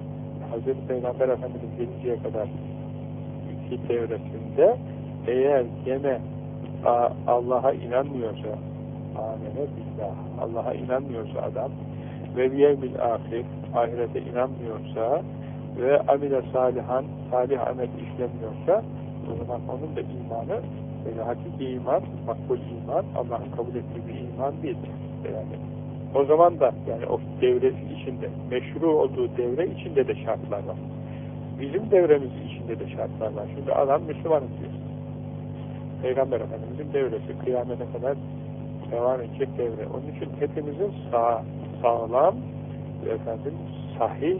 Hz. Peygamber Efendimiz gelinceye kadar iki devresinde eğer gene Allah'a inanmıyorsa, amene billah, Allah'a inanmıyorsa adam ve yevmil ahir, ahirete inanmıyorsa ve amile salihan, salih amel işlemiyorsa, o zaman onun da imanı böyle hakiki iman, makbul iman, Allah'ın kabul ettiği bir iman değil. Yani o zaman da yani o devrenin içinde, meşru olduğu devre içinde de şartlar var. Bizim devremizin içinde de şartlar var. Şimdi adam Müslümanız diyor. Peygamber Efendimiz'in devresi kıyamete kadar devam edecek devre. Onun için hepimizin sağ, sağlam, efendim, sahih,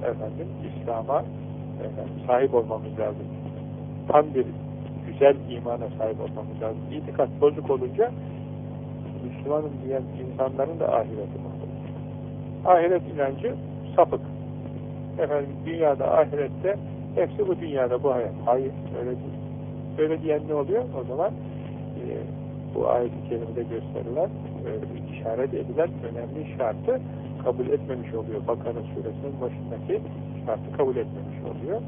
efendim, İslam'a efendim, sahip olmamız lazım. Tam bir güzel imana sahip olmamız lazım. İtikat bozuk olunca Müslümanım diyen insanların da ahireti bozulur. Ahiret inancı sapık. Efendim, dünyada, ahirette, hepsi bu dünyada, bu hayat. Hayır, öyle değil. Böyle diyen ne oluyor? O zaman e, bu ayet-i kerimede gösterilen, e, işaret edilen önemli şartı kabul etmemiş oluyor. Bakara suresinin başındaki şartı kabul etmemiş oluyor.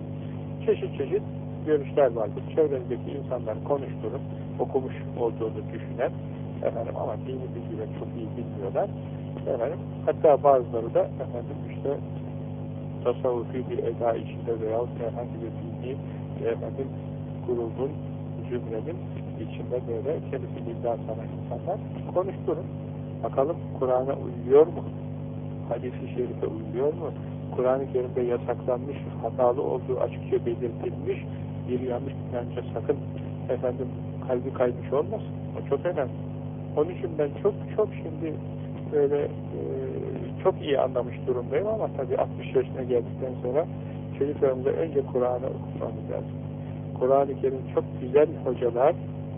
Çeşit çeşit görüşler vardır. Çevrenizdeki insanlar konuşturup, okumuş olduğunu düşünen, efendim ama dini bilgiyle çok iyi bilmiyorlar. Efendim, hatta bazıları da efendim işte tasavvufi bir eda içinde veya herhangi bir dini efendim grubun, cümlenin içinde böyle kendisi bildiğinden sana insanlar konuşturun. Bakalım Kur'an'a uyuyor mu? Hadis-i şerife uyuyor mu? Kur'an-ı Kerim'de yasaklanmış, hatalı olduğu açıkça belirtilmiş bir yanlış inanca sakın efendim kalbi kaymış olmasın. O çok önemli. Onun için ben çok çok şimdi böyle e, çok iyi anlamış durumdayım ama tabii altmış yaşına geldikten sonra çocuklarımıza önce Kur'an'ı okumamız lazım. Kur'an-ı Kerim çok güzel hocalar,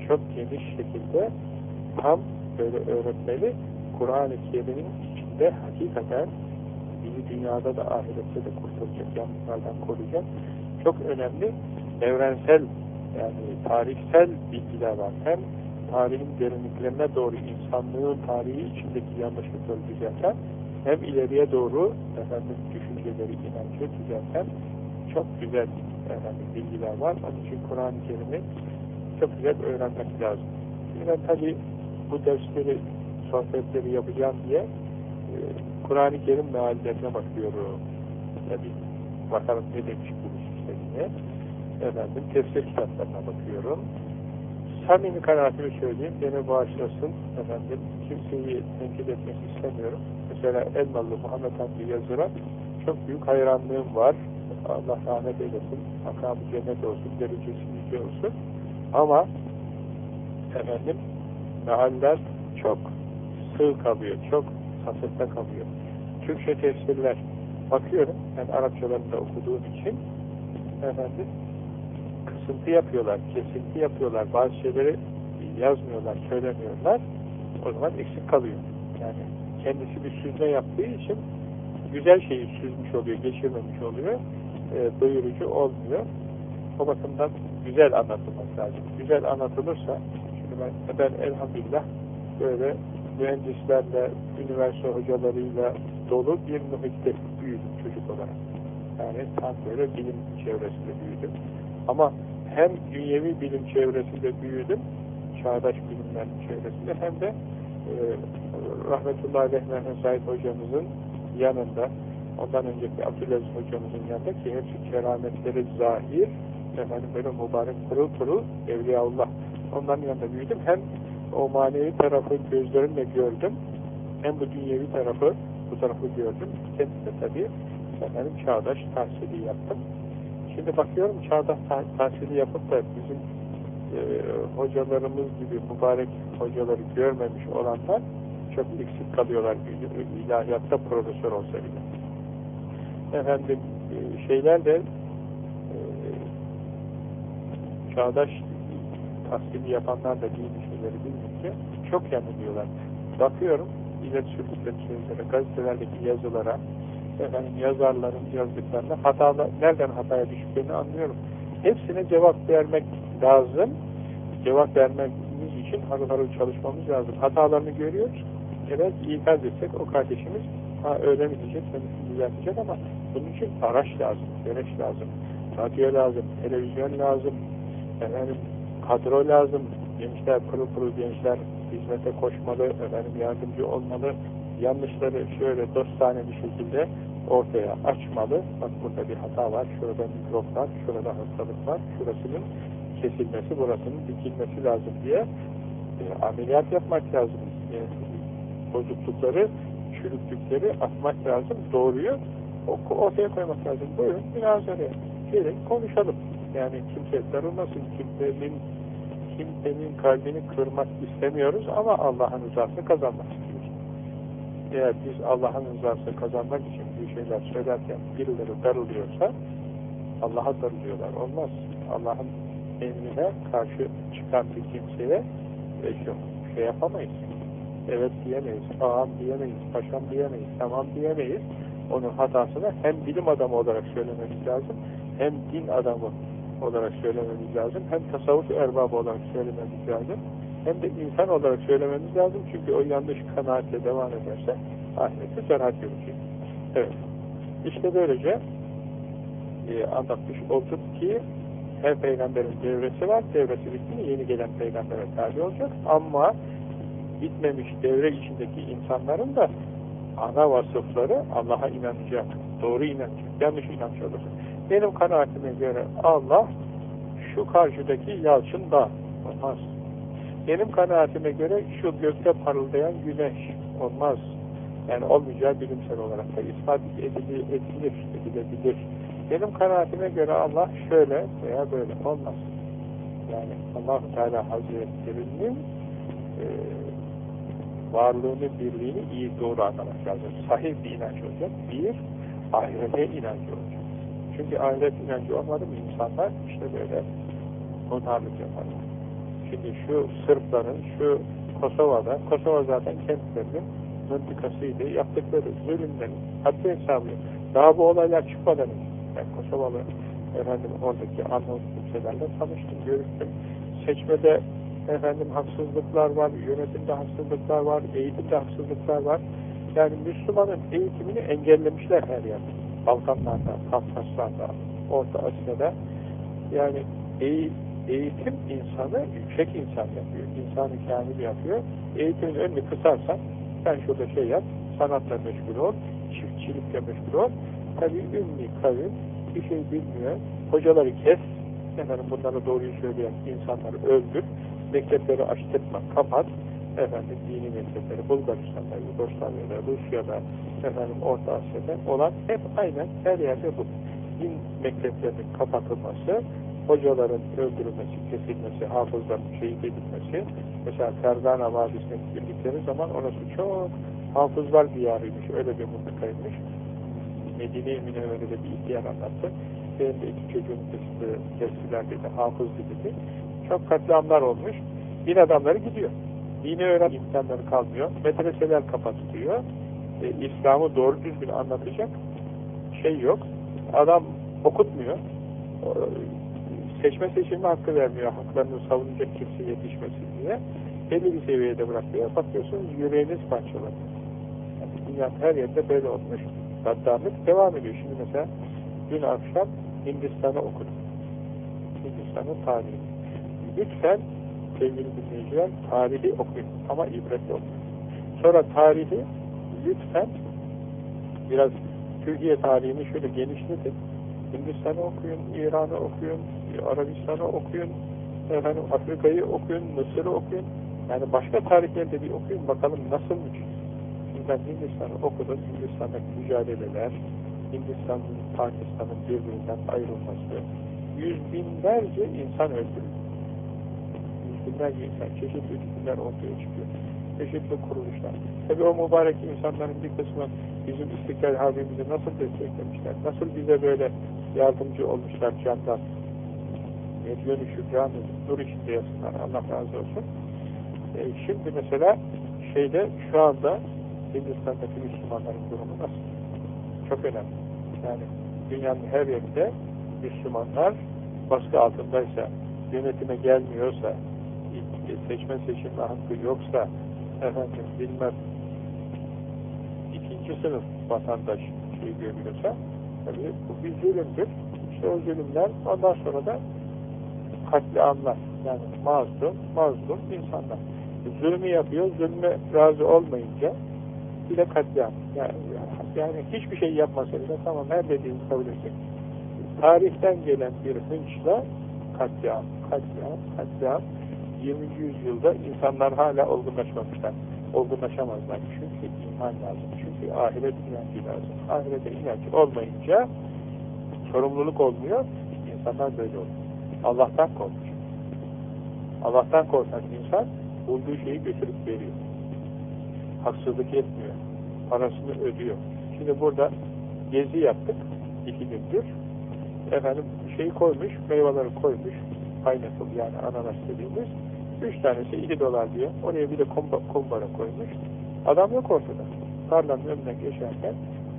çok geniş şekilde tam böyle öğretmeli. Kur'an-ı Kerim'in içinde hakikaten bizi dünyada da ahirette de kurtulacak, yanlışlardan koruyacak. Çok önemli evrensel, yani tarihsel bilgiler var. Hem tarihin derinliklerine doğru insanlığın tarihi içindeki yanlışlıkları düzelten, hem ileriye doğru efendim düşünceleri, inancı düzelten çok güzel efendim bilgiler var. Onun için Kur'an-ı Kerim'i çok güzel öğrenmek lazım. Şimdi ben tabii bu dersleri, sohbetleri yapacağım diye e, Kur'an-ı Kerim meallerine bakıyorum. Tabii bakalım ne demiş bu işlerine. Efendim tefsir kitaplarına bakıyorum. Samimi kanaatimi söyleyeyim. Beni bağışlasın. Efendim kimseyi tenkit etmek istemiyorum. Mesela Elmalı Muhammed Hamdi Yazır'a çok büyük hayranlığım var. Allah rahmet eylesin, makamı cennet olsun, derecesi yüce olsun. Ama efendim mealler çok sığ kalıyor, çok hasırda kalıyor. Türkçe tefsirler bakıyorum, yani Arapçalarını da okuduğum için efendim kısıntı yapıyorlar, kesinti yapıyorlar, bazı şeyleri yazmıyorlar, söylemiyorlar. O zaman eksik kalıyor. Yani kendisi bir süzme yaptığı için güzel şeyi süzmüş oluyor, geçirmemiş oluyor. E, doyurucu olmuyor. O bakımdan güzel anlatılması lazım. Güzel anlatılırsa, şimdi ben, ben elhamdülillah böyle mühendislerle, üniversite hocalarıyla dolu bir mühitte büyüdüm çocuk olarak. Yani tam böyle bilim çevresinde büyüdüm. Ama hem dünyevi bilim çevresinde büyüdüm, çağdaş bilimler çevresinde, hem de e, rahmetullahi aleyh Mehmet Said hocamızın yanında, ondan önceki Abdülaziz hocamızın yanında ki hepsi kerametleri zahir, efendim böyle mübarek pırıl pırıl Evliyaullah. Onların yanında büyüdüm. Hem o manevi tarafı gözlerimle gördüm, hem bu dünyevi tarafı, bu tarafı gördüm. Kendisi tabii efendim çağdaş tahsili yaptım. Şimdi bakıyorum çağdaş tahsili yapıp da bizim e, hocalarımız gibi mübarek hocaları görmemiş olanlar çok eksik kalıyorlar, ilahiyatta profesör olsa bile. Efendim şeyler de e, çağdaş tahsili yapanlar da değil, şeyleri bilmeyince çok yanılıyorlar. Bakıyorum ileri sürüklere, gazetelerdeki yazılara, efendim yazarların yazdıklarına, hatalar, nereden hataya düştüğünü anlıyorum. Hepsine cevap vermek lazım. Cevap vermemiz için harıl harıl çalışmamız lazım. Hatalarını görüyoruz. Evet, ikaz etsek o kardeşimiz ha, öyle mi diyecek, kendisini düzeltecek, ama bunun için araç lazım, gereç lazım, radyo lazım, televizyon lazım, efendim, kadro lazım. Gençler pırıl pırıl, gençler hizmete koşmalı, efendim, yardımcı olmalı. Yanlışları şöyle dostane bir şekilde ortaya açmalı. Bak burada bir hata var, şurada mikrop var, şurada hastalık var, şurasının kesilmesi, burasının dikilmesi lazım diye e, ameliyat yapmak lazım. E, bozuklukları, çürüklükleri atmak lazım, doğruyu ortaya koymak lazım. Buyurun, münazaraya gelin, konuşalım. Yani kimse darılmasın, kimsenin, kimsenin kalbini kırmak istemiyoruz ama Allah'ın rızasını kazanmak istiyoruz. Eğer biz Allah'ın rızasını kazanmak için bir şeyler söylerken birileri darılıyorsa Allah'a darılıyorlar. Olmaz. Allah'ın emrine karşı çıkan bir kimseye yok, şey yapamayız. Evet diyemeyiz, ağam diyemeyiz, paşam diyemeyiz, tamam diyemeyiz. Onun hatasını hem bilim adamı olarak söylememiz lazım, hem din adamı olarak söylememiz lazım, hem tasavvuf erbabı olarak söylememiz lazım, hem de insan olarak söylememiz lazım. Çünkü o yanlış kanaatle devam ederse ahireti serhat göreceğiz. Evet. İşte böylece e, anlatmış olduk ki her peygamberin devresi var. Devresi bitti, yeni gelen peygambere tabi olacak. Ama bitmemiş devre içindeki insanların da ana vasıfları Allah'a inanacak. Doğru inanacak. Yanlış inanç olur. Benim kanaatime göre Allah şu karşıdaki yalçın da olmaz. Benim kanaatime göre şu gökte parıldayan güneş olmaz. Yani olmayacağı bilimsel olarak da ispat edilir, edilir, edilebilir. Benim kanaatime göre Allah şöyle veya böyle olmaz. Yani Allah-u Teala Hazretleri'nin e, varlığını, birliğini iyi doğru anlamak lazım. Sahih bir inanç olacak. Bir, ahirete inancı olacak. Çünkü ahiret inancı olmadı mı insanlar işte böyle onarlık yaparlar. Şimdi şu Sırpların, şu Kosova'da, Kosova zaten kentlerinin mıntıkasıydı, yaptıkları zulümlerin haddi hesabı. Daha bu olaylar çıkmadan ben Kosovalı efendim oradaki Arnavut kimselerle tanıştım, görüştüm. Seçmede efendim haksızlıklar var, yönetimde haksızlıklar var, eğitimde haksızlıklar var. Yani Müslümanın eğitimini engellemişler her yerde. Balkanlarda, Kafkaslar'da, Orta Asya'da. Yani eğitim Eğitim insanı yüksek insan yapıyor. İnsanı kamil yapıyor. Eğitimin önünü kısarsan, sen şurada şey yap, sanatla meşgul ol, çiftçilikle meşgul ol. Tabii ünlü kavim, bir şey bilmiyor. Hocaları kes, efendim bunları doğruyu söyleyen insanları öldür. Mektepleri açtırma, kapat. Efendim dini mektepleri Bulgaristan'da, Yugoslavya'da, Rusya'da, efendim Orta Asya'da olan hep aynen her yerde bu. Din mekteplerinin kapatılması, hocaların öldürülmesi, kesilmesi, hafızların şehit edilmesi. Mesela Ferdana Vadisi'ne girdikleri zaman orası çok hafızlar diyarıymış, öyle bir mıntıkaymış. Medine-i Münevvere'de bir ihtiyar anlattı. Benim de iki çocuğum kestiler dedi, hafız dedi. Çok katliamlar olmuş. Din adamları gidiyor. Dini öğren imkanları kalmıyor. Medreseler kapatılıyor. E, İslam'ı doğru düzgün anlatacak şey yok. Adam okutmuyor. O, seçme seçilme hakkı vermiyor, haklarını savunacak kimse yetişmesin diye. Belli bir seviyede bırakıyor. Bakıyorsunuz yüreğiniz parçalanıyor. Yani dünyanın her yerinde böyle olmuş. Gaddarlık devam ediyor. Şimdi mesela dün akşam Hindistan'ı okudum. Hindistan'ın tarihi. Lütfen sevgili dinleyiciler tarihi okuyun ama ibretli okuyun. Sonra tarihi lütfen biraz Türkiye tarihini şöyle genişletin. Hindistan'ı okuyun, İran'ı okuyun, Arabistan'ı okuyun, efendim Afrika'yı okuyun, Mısır'ı okuyun. Yani başka tarihleri de bir okuyun, bakalım nasılmış. Şimdi ben Hindistan'ı okudum, Hindistan'daki mücadeleler, Hindistan'ın, Pakistan'ın birbirinden ayrılması, yüz binlerce insan öldürüldü. çeşitliler insan, çeşitli fikirler ortaya çıkıyor. Çeşitli kuruluşlar. Tabi o mübarek insanların bir kısmı bizim İstiklal Harbi'mizi nasıl desteklemişler, nasıl bize böyle yardımcı olmuşlar canlar. Medyonu, şükranı, nur içinde yazsınlar. Allah razı olsun. E, şimdi mesela şeyde şu anda Hindistan'daki Müslümanların durumu nasıl? Çok önemli. Yani dünyanın her yerinde Müslümanlar baskı altındaysa, yönetime gelmiyorsa, seçme seçilme hakkı yoksa, efendim bilmem ikinci sınıf vatandaş şey görüyorsa, tabii bu bir zulümdür. İşte o zulümler ondan sonra da katliamlar, yani mazlum, mazlum insanlar. Zulmü yapıyor, zulme razı olmayınca bir de katliam. Yani, yani hiçbir şey yapmasa bile tamam her dediğini kabul etsin. Tarihten gelen bir hınçla katliam, katliam, katliam. yirminci yüzyılda insanlar hala olgunlaşmamışlar. Olgunlaşamazlar. Çünkü iman lazım. Çünkü ahiret inancı lazım. Ahirete inancı olmayınca sorumluluk olmuyor. İnsanlar böyle oluyor. Allah'tan korkacak. Allah'tan korkan insan bulduğu şeyi götürüp veriyor. Haksızlık etmiyor. Parasını ödüyor. Şimdi burada gezi yaptık. İki gündür. Efendim şeyi koymuş, meyveleri koymuş. Pineapple yani ananas dediğimiz. Üç tanesi iki dolar diye. Oraya bir de kumbara koymuş. Adam yok ortada. Tarlanın önünden geçerken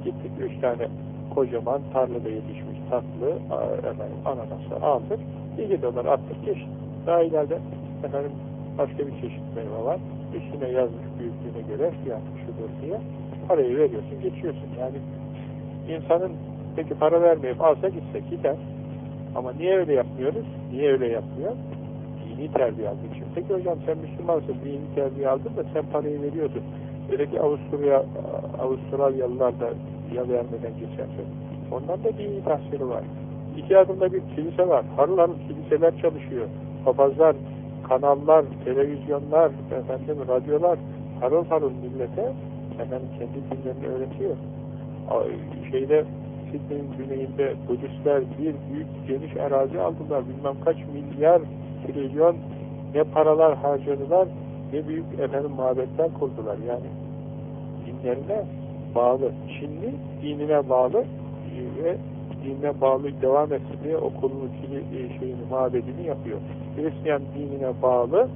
gittik üç tane kocaman tarlada yetişmiş tatlı efendim, ananası aldık. iki dolar attık geçtik. Daha ileride efendim başka bir çeşit meyve var. Üstüne yazmış büyüklüğüne göre fiyatı şudur diye. Parayı veriyorsun geçiyorsun. Yani insanın peki para vermeyip alsa gitsek gider. Ama niye öyle yapmıyoruz? Niye öyle yapmıyor? Dini terbiye aldığı için. Peki hocam sen Müslümansın, dini terbiye aldın da sen parayı veriyordun. Öyle ki Avusturya, Avustralyalılar da ya vermeden geçerse. Ondan da dini tahsili var. İki adımda bir kilise var. Harıl harıl kiliseler çalışıyor. Papazlar, kanallar, televizyonlar, efendim radyolar harıl harıl millete efendim kendi dinlerini öğretiyor. Şeyde Sidney'in güneyinde Budistler bir büyük geniş arazi aldılar. Bilmem kaç milyar, trilyon ne paralar harcadılar ne büyük efendim mabetler kurdular. Yani dinlerine bağlı. Çinli dinine bağlı ve dinine bağlı devam etsin diye okulunu, şeyini, mabedini yapıyor. Hristiyan dinine bağlı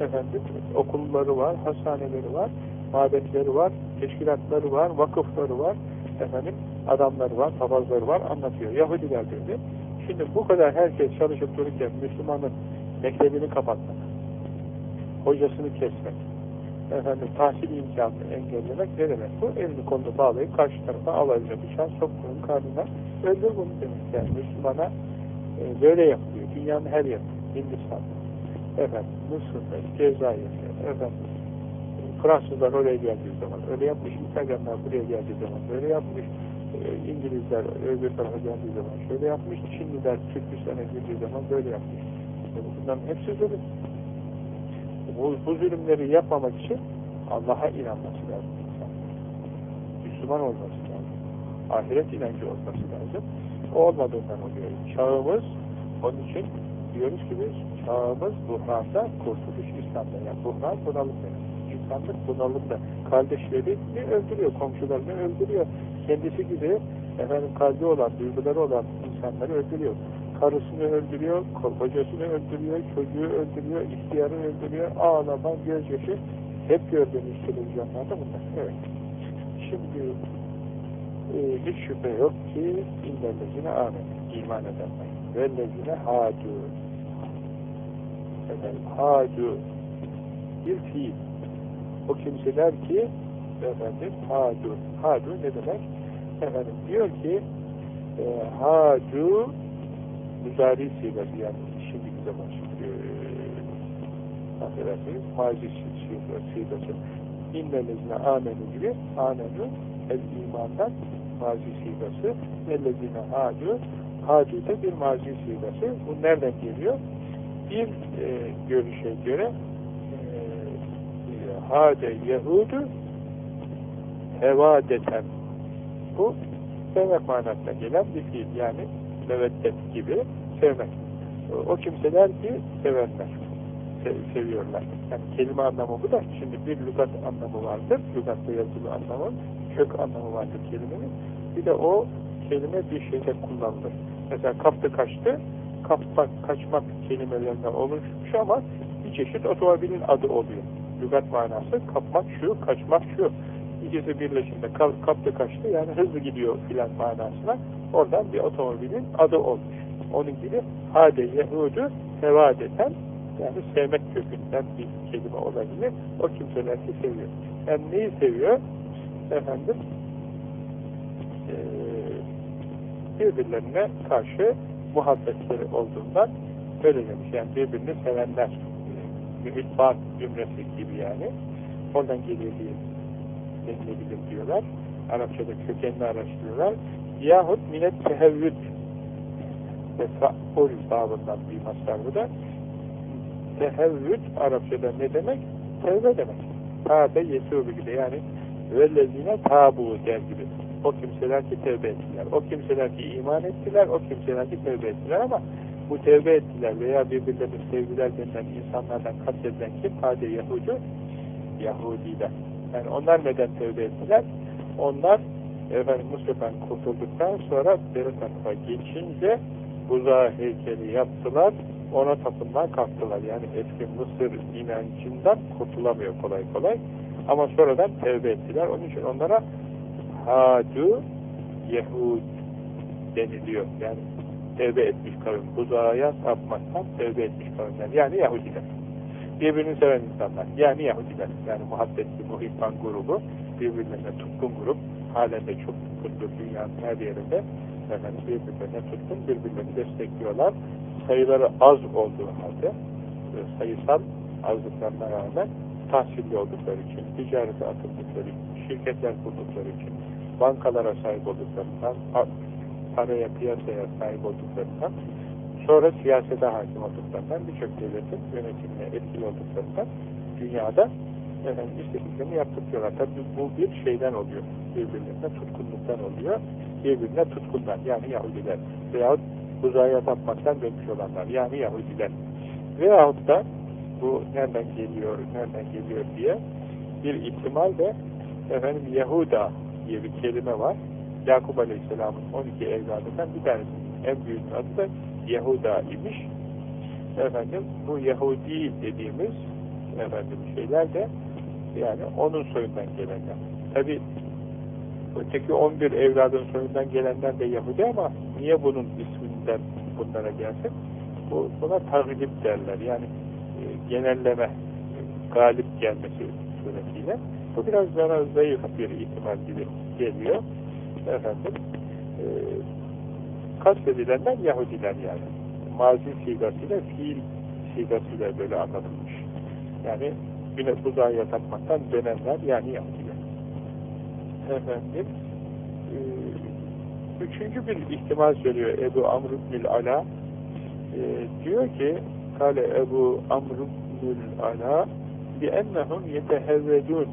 efendim okulları var, hastaneleri var, mabetleri var, teşkilatları var, vakıfları var. Efendim adamları var, papazları var, anlatıyor. Yahudiler dedi. Şimdi bu kadar herkes çalışıp dururken Müslümanın mektebini kapatmak, hocasını kesmek, efendim tahsil imkanını engellemek ne demek? Bu elini kolunu bağlayıp karşı tarafa alayca bıçağı soktuğun karnına öldür bunu demek. Yani Müslümana e, böyle yapıyor. Dünyanın her yeri, Hindistan'da, efendim, Mısır'da, Cezayir'de, efendim, Fransızlar oraya geldiği zaman öyle yapmış, İtalyanlar buraya geldiği zaman öyle yapmış, İngilizler öbür tarafa geldiği zaman şöyle yapmış, Çinliler Türkistan'a girdiği zaman böyle yapmış. Bunların hepsi zulüm. Bu, bu zulümleri yapmamak için Allah'a inanması lazım. Müslüman olması lazım. Ahiret inancı olması lazım. O olmadığından oluyor. Çağımız, onun için diyoruz ki biz, çağımız buhranda kurtuluş İslam'da. Yani buhran bunalık demek. İnsanlık bunalımda. Kardeşlerini öldürüyor, komşularını öldürüyor. Kendisi gibi efendim kalbi olan, duyguları olan insanları öldürüyor. Karısını öldürüyor, kocasını öldürüyor, çocuğu öldürüyor, ihtiyarı öldürüyor. Ağlama, gözyaşı. Hep gördüğünüz televizyonlarda bunlar. Evet. Şimdi e, hiç şüphe yok ki İndellezine âmen, iman edenler. Vellezine hâcu. Efendim, hâcu. Bir fiil. O kimseler ki efendim hadu, hadu ne demek? Efendim diyor ki e, hadu müzari sigası yani şimdiki zaman şimdi affedersiniz mazi sigası innellezine amenu gibi amenu el imandan mazi sigası ellezine hadu hadu da bir mazi sigası bu nereden geliyor? Bir e, görüşe göre Hâde Yehûdü hevâdeten bu sevmek manasına gelen bir fiil yani leveddet gibi sevmek o kimseler ki sevenler seviyorlar. Yani kelime anlamı bu da, şimdi bir lügat anlamı vardır, lügatta yazılı anlamı, kök anlamı vardır kelimenin. Bir de o kelime bir şeyde kullanılır. Mesela kaptı kaçtı, kapmak, kaçmak kelimelerinden oluşmuş ama bir çeşit otomobilin adı oluyor. Lügat manası kapmak şu, kaçmak şu. İkisi birleşimde kaptı kaçtı, yani hızlı gidiyor filan manasına. Oradan bir otomobilin adı olmuş. Onun gibi hade yehudu sevadeten, yani sevmek kökünden bir kelime olabilir. O kimseler ki seviyor. Yani neyi seviyor? Efendim e, birbirlerine karşı muhabbetleri olduğundan öyle demiş. Yani birbirini sevenler. Mümitbat cümlesi gibi yani. Oradan geliyor diye denilebilir diyorlar. Arapçada kökenini araştırıyorlar. Yahut minet tehevvüd ve sa'ul babından bir mastar bu da. Tehevvüd Arapçada ne demek? Tevbe demek. Tâbe yetûbü gibi yani vellezine tâbû der gibi. O kimseler ki tevbe ettiler. O kimseler ki iman ettiler. O kimseler ki tevbe ettiler ama bu tevbe ettiler veya birbirlerini sevdiler denilen insanlardan katledilen kim? Hâde Yahudu, Yahudiler. Yani onlar neden tevbe ettiler? Onlar efendim Musa'dan kurtulduktan sonra beri tarafa geçince buza heykeli yaptılar. Ona tapınmaya kalktılar. Yani eski Mısır inancından kurtulamıyor kolay kolay. Ama sonradan tevbe ettiler. Onun için onlara Hâdu Yehud deniliyor. Yani tevbe etmiş kavim. Buzağaya tapmaktan tevbe etmiş kavimler. Yani Yahudiler. Birbirini seven insanlar. Yani Yahudiler. Yani muhabbetli muhibban grubu. Birbirlerine tutkun grup. Halen de çok tutkundur dünyanın her yerinde. Yani birbirlerine tutkun. Birbirlerini destekliyorlar. Sayıları az olduğu halde sayısal azlıklarına rağmen tahsilli oldukları için, ticarete atıldıkları için, şirketler kurdukları için, bankalara sahip olduklarından, paraya, piyasaya sahip olduklarından, sonra siyasete hakim olduklarından, birçok devletin yönetimine etkili olduklarından dünyada efendim, istediklerini yaptırıyorlar. Tabi bu bir şeyden oluyor, birbirlerine tutkunluktan oluyor, birbirine tutkunlar, yani Yahudiler veyahut buzağıya tapmaktan dönmüş olanlar, yani Yahudiler veyahut da bu nereden geliyor, nereden geliyor diye bir ihtimal de efendim Yahuda diye bir kelime var. Yakup Aleyhisselam'ın on iki evladından bir tanesinin en büyük adı da Yahuda imiş. Efendim bu Yahudi dediğimiz efendim şeyler de yani onun soyundan gelenler. Tabi öteki on bir evladın soyundan gelenler de Yahudi ama niye bunun isminden bunlara gelsin? Bu, buna taglip derler. Yani genelleme, galip gelmesi suretiyle. Bu biraz daha zayıf bir ihtimal gibi geliyor. Efendim, e, kastedilenler Yahudiler yani. Mazi sigasıyla, fiil sigasıyla böyle anlatılmış. Yani güne buzağıya tapmaktan dönenler yani Yahudiler. Efendim, e, üçüncü bir ihtimal söylüyor Ebu Amr ibn-i Ala. E, diyor ki, Kale Ebu Amr ibn-i Ala لِأَنَّهُمْ يَتَهَوَّدُونَ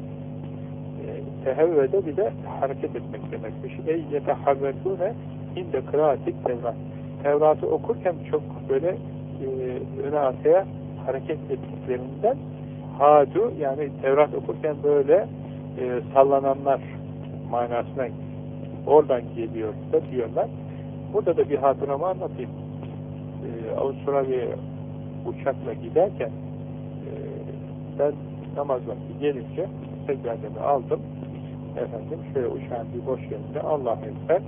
Tehevvede bir de hareket etmek demekmiş. Ey yetehavvedûne inde kıraatik tevrat. Tevrat'ı okurken çok böyle e, öne arkaya hareket ettiklerinden hadu yani Tevrat okurken böyle e, sallananlar manasına oradan geliyor da diyorlar. Burada da bir hatıramı anlatayım. E, Avustralya'ya uçakla giderken ben namaz vakti gelince tekrarını aldım. Efendim şöyle uçağın bir boş yerinde Allah-u Ekber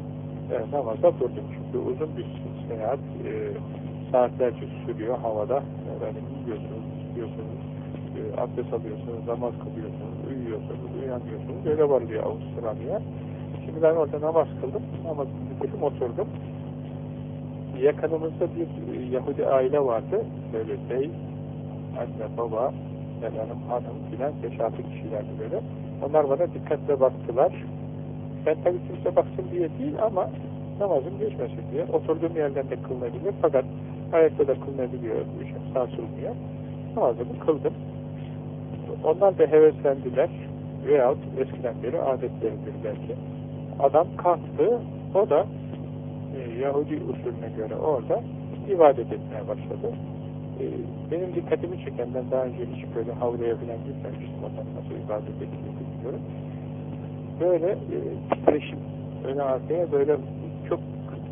e, namaza durdum. Çünkü uzun bir seyahat e, saatlerce sürüyor havada. Efendim yiyorsunuz, yiyorsunuz, e, abdest alıyorsunuz, namaz kılıyorsunuz, uyuyorsunuz, uyanıyorsunuz. Öyle varılıyor Avustralya'ya. Şimdi ben orada namaz kıldım. Namaz kıldım, oturdum. Yakınımızda bir Yahudi aile vardı. Böyle bey, anne, baba, efendim hanım filan beş altı kişilerdi böyle. Onlar bana dikkatle baktılar. Ben tabii kimse baksın diye değil ama namazım geçmesin diye. Oturduğum yerden de kılınabilir fakat ayakta da kılınabiliyor. Sarsılmıyor. Namazımı kıldım. Onlar da heveslendiler. Veyahut eskiden beri adetleridir belki. Adam kalktı. O da e, Yahudi usulüne göre orada ibadet etmeye başladı. benim dikkatimi çeken, ben daha önce hiç böyle havlaya falan gitmemiştim, ondan nasıl ibadet edildiğini biliyorum. Böyle e, titreşim öne arkaya böyle çok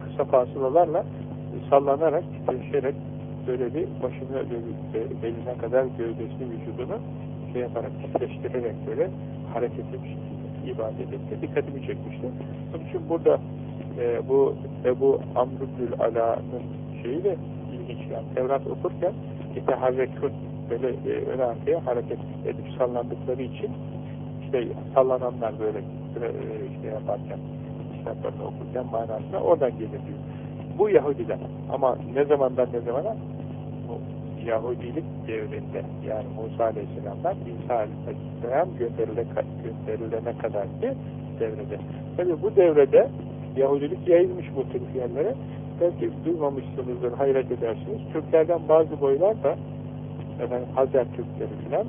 kısa fasılalarla sallanarak, titreşerek böyle bir başını e, beline kadar gövdesini, vücudunu şey yaparak, titreştirerek böyle hareket etmişti, ibadet etti. Dikkatimi çekmişti. Onun için burada e, bu Ebu Amr'ül Ala'nın şeyi de ilginç. Yani Tevrat okurken İteharrekun böyle e, öne arkaya hareket edip sallandıkları için işte sallananlar böyle e, şey yaparken, kitaplarını okurken manasına oradan gelir diyor. Bu Yahudiler. Ama ne zamandan ne zamana? Bu Yahudilik devrinde. Yani Musa Aleyhisselam'dan İsa Aleyhisselam gönderile, gönderilene kadar ki devrede. Tabii bu devrede Yahudilik yayılmış bu tür yerlere. Belki duymamışsınızdır, hayret edersiniz. Türklerden bazı boylar da efendim, Hazar Türkleri filan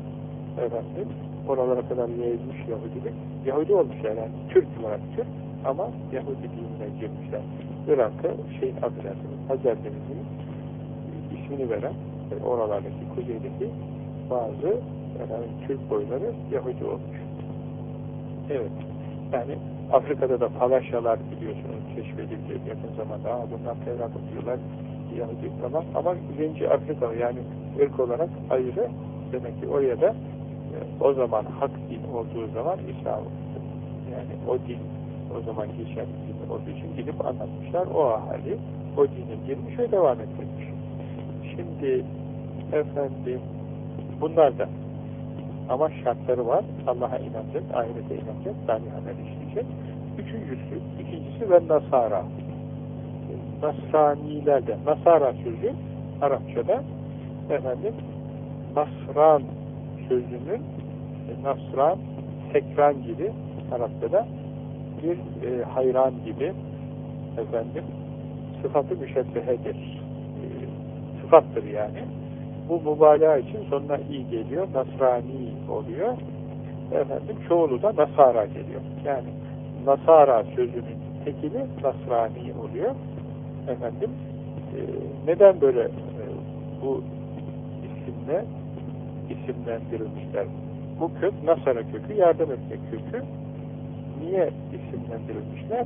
efendim, oralara kadar yayılmış Yahudilik. Yahudi olmuşlar yani. Türk olarak Türk ama Yahudi dinine girmişler. Irak'ı şey adresinin, Hazar Denizi'nin ismini veren oralardaki, kuzeydeki bazı yani Türk boyları Yahudi olmuş. Evet. Yani Afrika'da da Palaşyalar biliyorsunuz keşfedildi yakın zamanda. Aa, bundan Tevrat okuyorlar, Yahudi falan. Ama birinci Afrika yani ırk olarak ayrı. Demek ki oraya da e, o zaman hak din olduğu zaman İslam yani o din o zaman geçen din olduğu için gidip anlatmışlar. O ahali o dinin girmiş ve devam etmiş. Şimdi efendim bunlar da ama şartları var. Allah'a inanacak, ahirete inanacak, salihane işleyecek. Üçüncüsü, ikincisi ve Nasara. Nasranilerde, Nasara sözü Arapçada efendim Nasran sözünün Nasran, tekran gibi Arapçada bir e, hayran gibi efendim sıfatı müşebbehedir. E, sıfattır yani. Bu mübalağa için sonuna i geliyor, Nasrani oluyor. Efendim çoğulu da Nasara geliyor. Yani Nasara sözünün tekili Nasrani oluyor. Efendim e, neden böyle e, bu isimle isimlendirilmişler? Bu kök Nasara kökü, yardım etmek kökü. Niye isimlendirilmişler?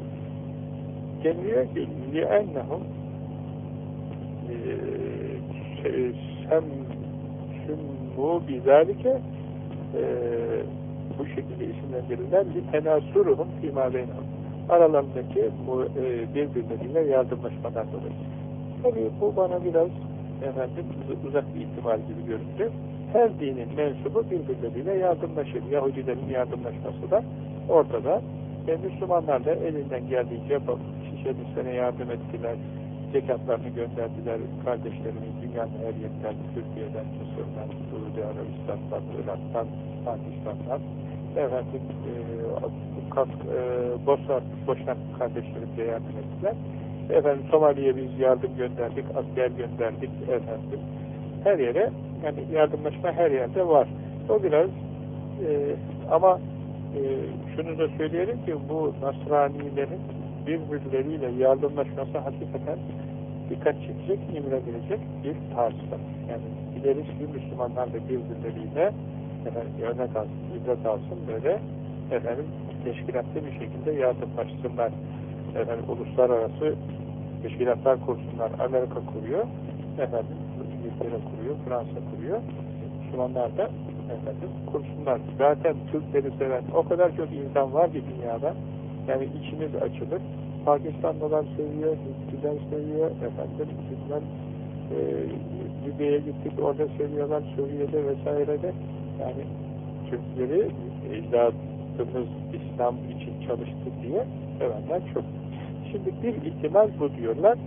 Deniliyor ki لِأَنَّهُمْ eee hem bu bizalike e, bu şekilde isimlendirilirler bir tenasuruhum fimabeynahum aralarındaki bu e, birbirleriyle yardımlaşmadan dolayı. Tabii bu bana biraz efendim uzak bir ihtimal gibi göründü. Her dinin mensubu birbirleriyle yardımlaşır. Yahudilerin yardımlaşması da ortada. E, Müslümanlar da elinden geldiğince şişedisine yardım ettiler. Zekatlarını gönderdiler kardeşlerimiz dünyanın her yerinden, Türkiye'den, Mısır'dan, Suudi Arabistan'dan, Irak'tan, Pakistan'dan, efendim, e, kask, e, Bosna, Boşnak kardeşlerimize yardım ettiler. Efendim, Somali'ye biz yardım gönderdik, asker gönderdik, efendim. Her yere, yani yardımlaşma her yerde var. O biraz, e, ama e, şunu da söyleyelim ki bu Nasranilerin birbirleriyle yardımlaşması hakikaten dikkat çekecek, imrenilecek bir tarzda. Yani ilerisi Müslümanlar da birbirleriyle efendim, örnek alsın, ibret alsın böyle efendim, teşkilatlı bir şekilde yardımlaşsınlar. Efendim, uluslararası teşkilatlar kursunlar. Amerika kuruyor, efendim, İngiltere kuruyor, Fransa kuruyor. Müslümanlar da efendim, kursunlar. Zaten Türkleri seven o kadar çok insan var ki dünyada. Yani içimiz açılır. Pakistanlılar seviyor, Hüsnü'den seviyor, efendim Hüsnü'den e, Libya'ya gittik, orada seviyorlar, Suriye'de vesairede. Yani Türkleri ecdadımız İslam için çalıştı diye sevenler çok. Şimdi bir ihtimal bu diyorlar.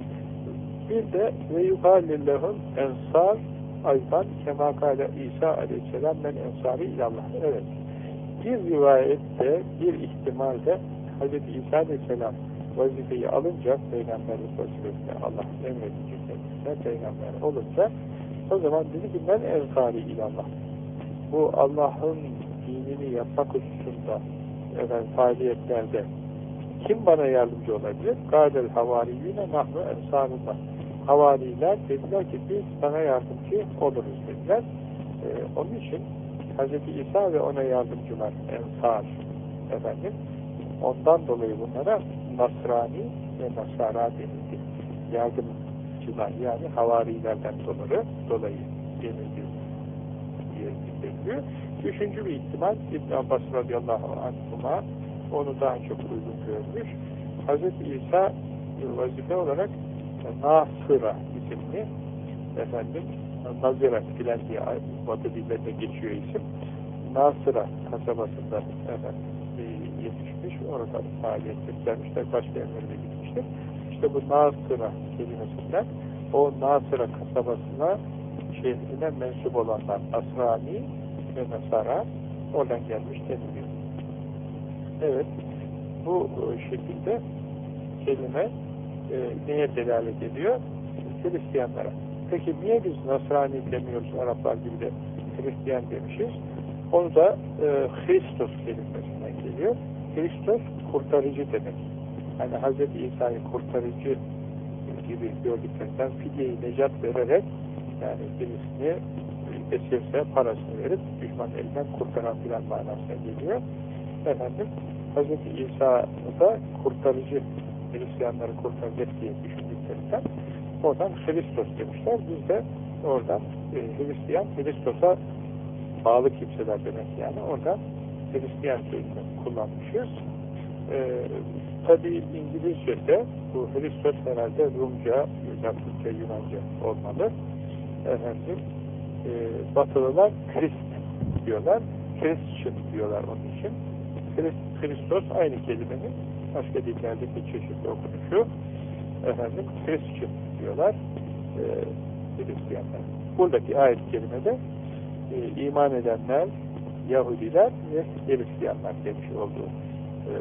Bir de ve yuhallillahum ensar aydan kemakale İsa aleyhisselam ben ensari ilallah. Evet. Bir rivayette, bir ihtimalde Hazreti İsa Aleyhisselam vazifeyi alınca, Peygamberlik vazifesine Allah emredince kendisine Peygamber olunca, o zaman dedi ki ben ensari ilallah. Bu Allah'ın dinini yapmak hususunda efendim, faaliyetlerde kim bana yardımcı olabilir? Gâdel havariyyine nahnu ensarullah. havaliler dediler ki biz sana yardımcı oluruz dediler. Ee, onun için Hz. İsa ve ona yardımcılar, Ensar efendim, ondan dolayı bunlara Nasrani ve Nasara denildi. Yardımcılar yani havarilerden doları, dolayı denildi diye deniliyor. Üçüncü bir ihtimal İbn Abbas radıyallahu anhuma, onu daha çok uygun görmüş. Hz. İsa vazife olarak Nasıra isimli efendim Nazıra filan diye Batı dillerine geçiyor isim. Nasıra kasabasında efendim yetişmiş, orada faaliyet vermişler, başka yerlere gitmiştir. İşte bu Nasıra kelimesinden o Nasıra kasabasına şehrine mensup olanlar Nasrani ve Nasara oradan gelmiş deniliyor. Evet, bu şekilde kelime E, neye delalet ediyor? Hristiyanlara. Peki niye biz Nasrani demiyoruz, Araplar gibi de Hristiyan demişiz? Onu da e, Hristos kelimesinden geliyor. Hristos kurtarıcı demek. Yani Hz. İsa'yı kurtarıcı gibi gördüklerinden fidye-i necat vererek, yani birisini esirse parasını verip düşman elinden kurtaran filan manasına geliyor. Efendim Hz. İsa da kurtarıcı, Hristiyanları kurtaracak diye düşündüklerinden oradan Hristos demişler. Biz de oradan e, Hristiyan, Hristos'a bağlı kimseler demek yani. Oradan Hristiyan sözünü kullanmışız. E, Tabi İngilizce'de bu Hristos herhalde Rumca, Yunanca, Yunanca olmalı. Efendim, e, Batılılar Christ diyorlar. Christian diyorlar onun için. Hristos aynı kelimenin başka dillerdeki çeşitli okunuşu efendim Hristiyan diyorlar e, Hristiyanlar. Buradaki ayet-i kerimede e, iman edenler, Yahudiler ve Hristiyanlar demiş olduğu e,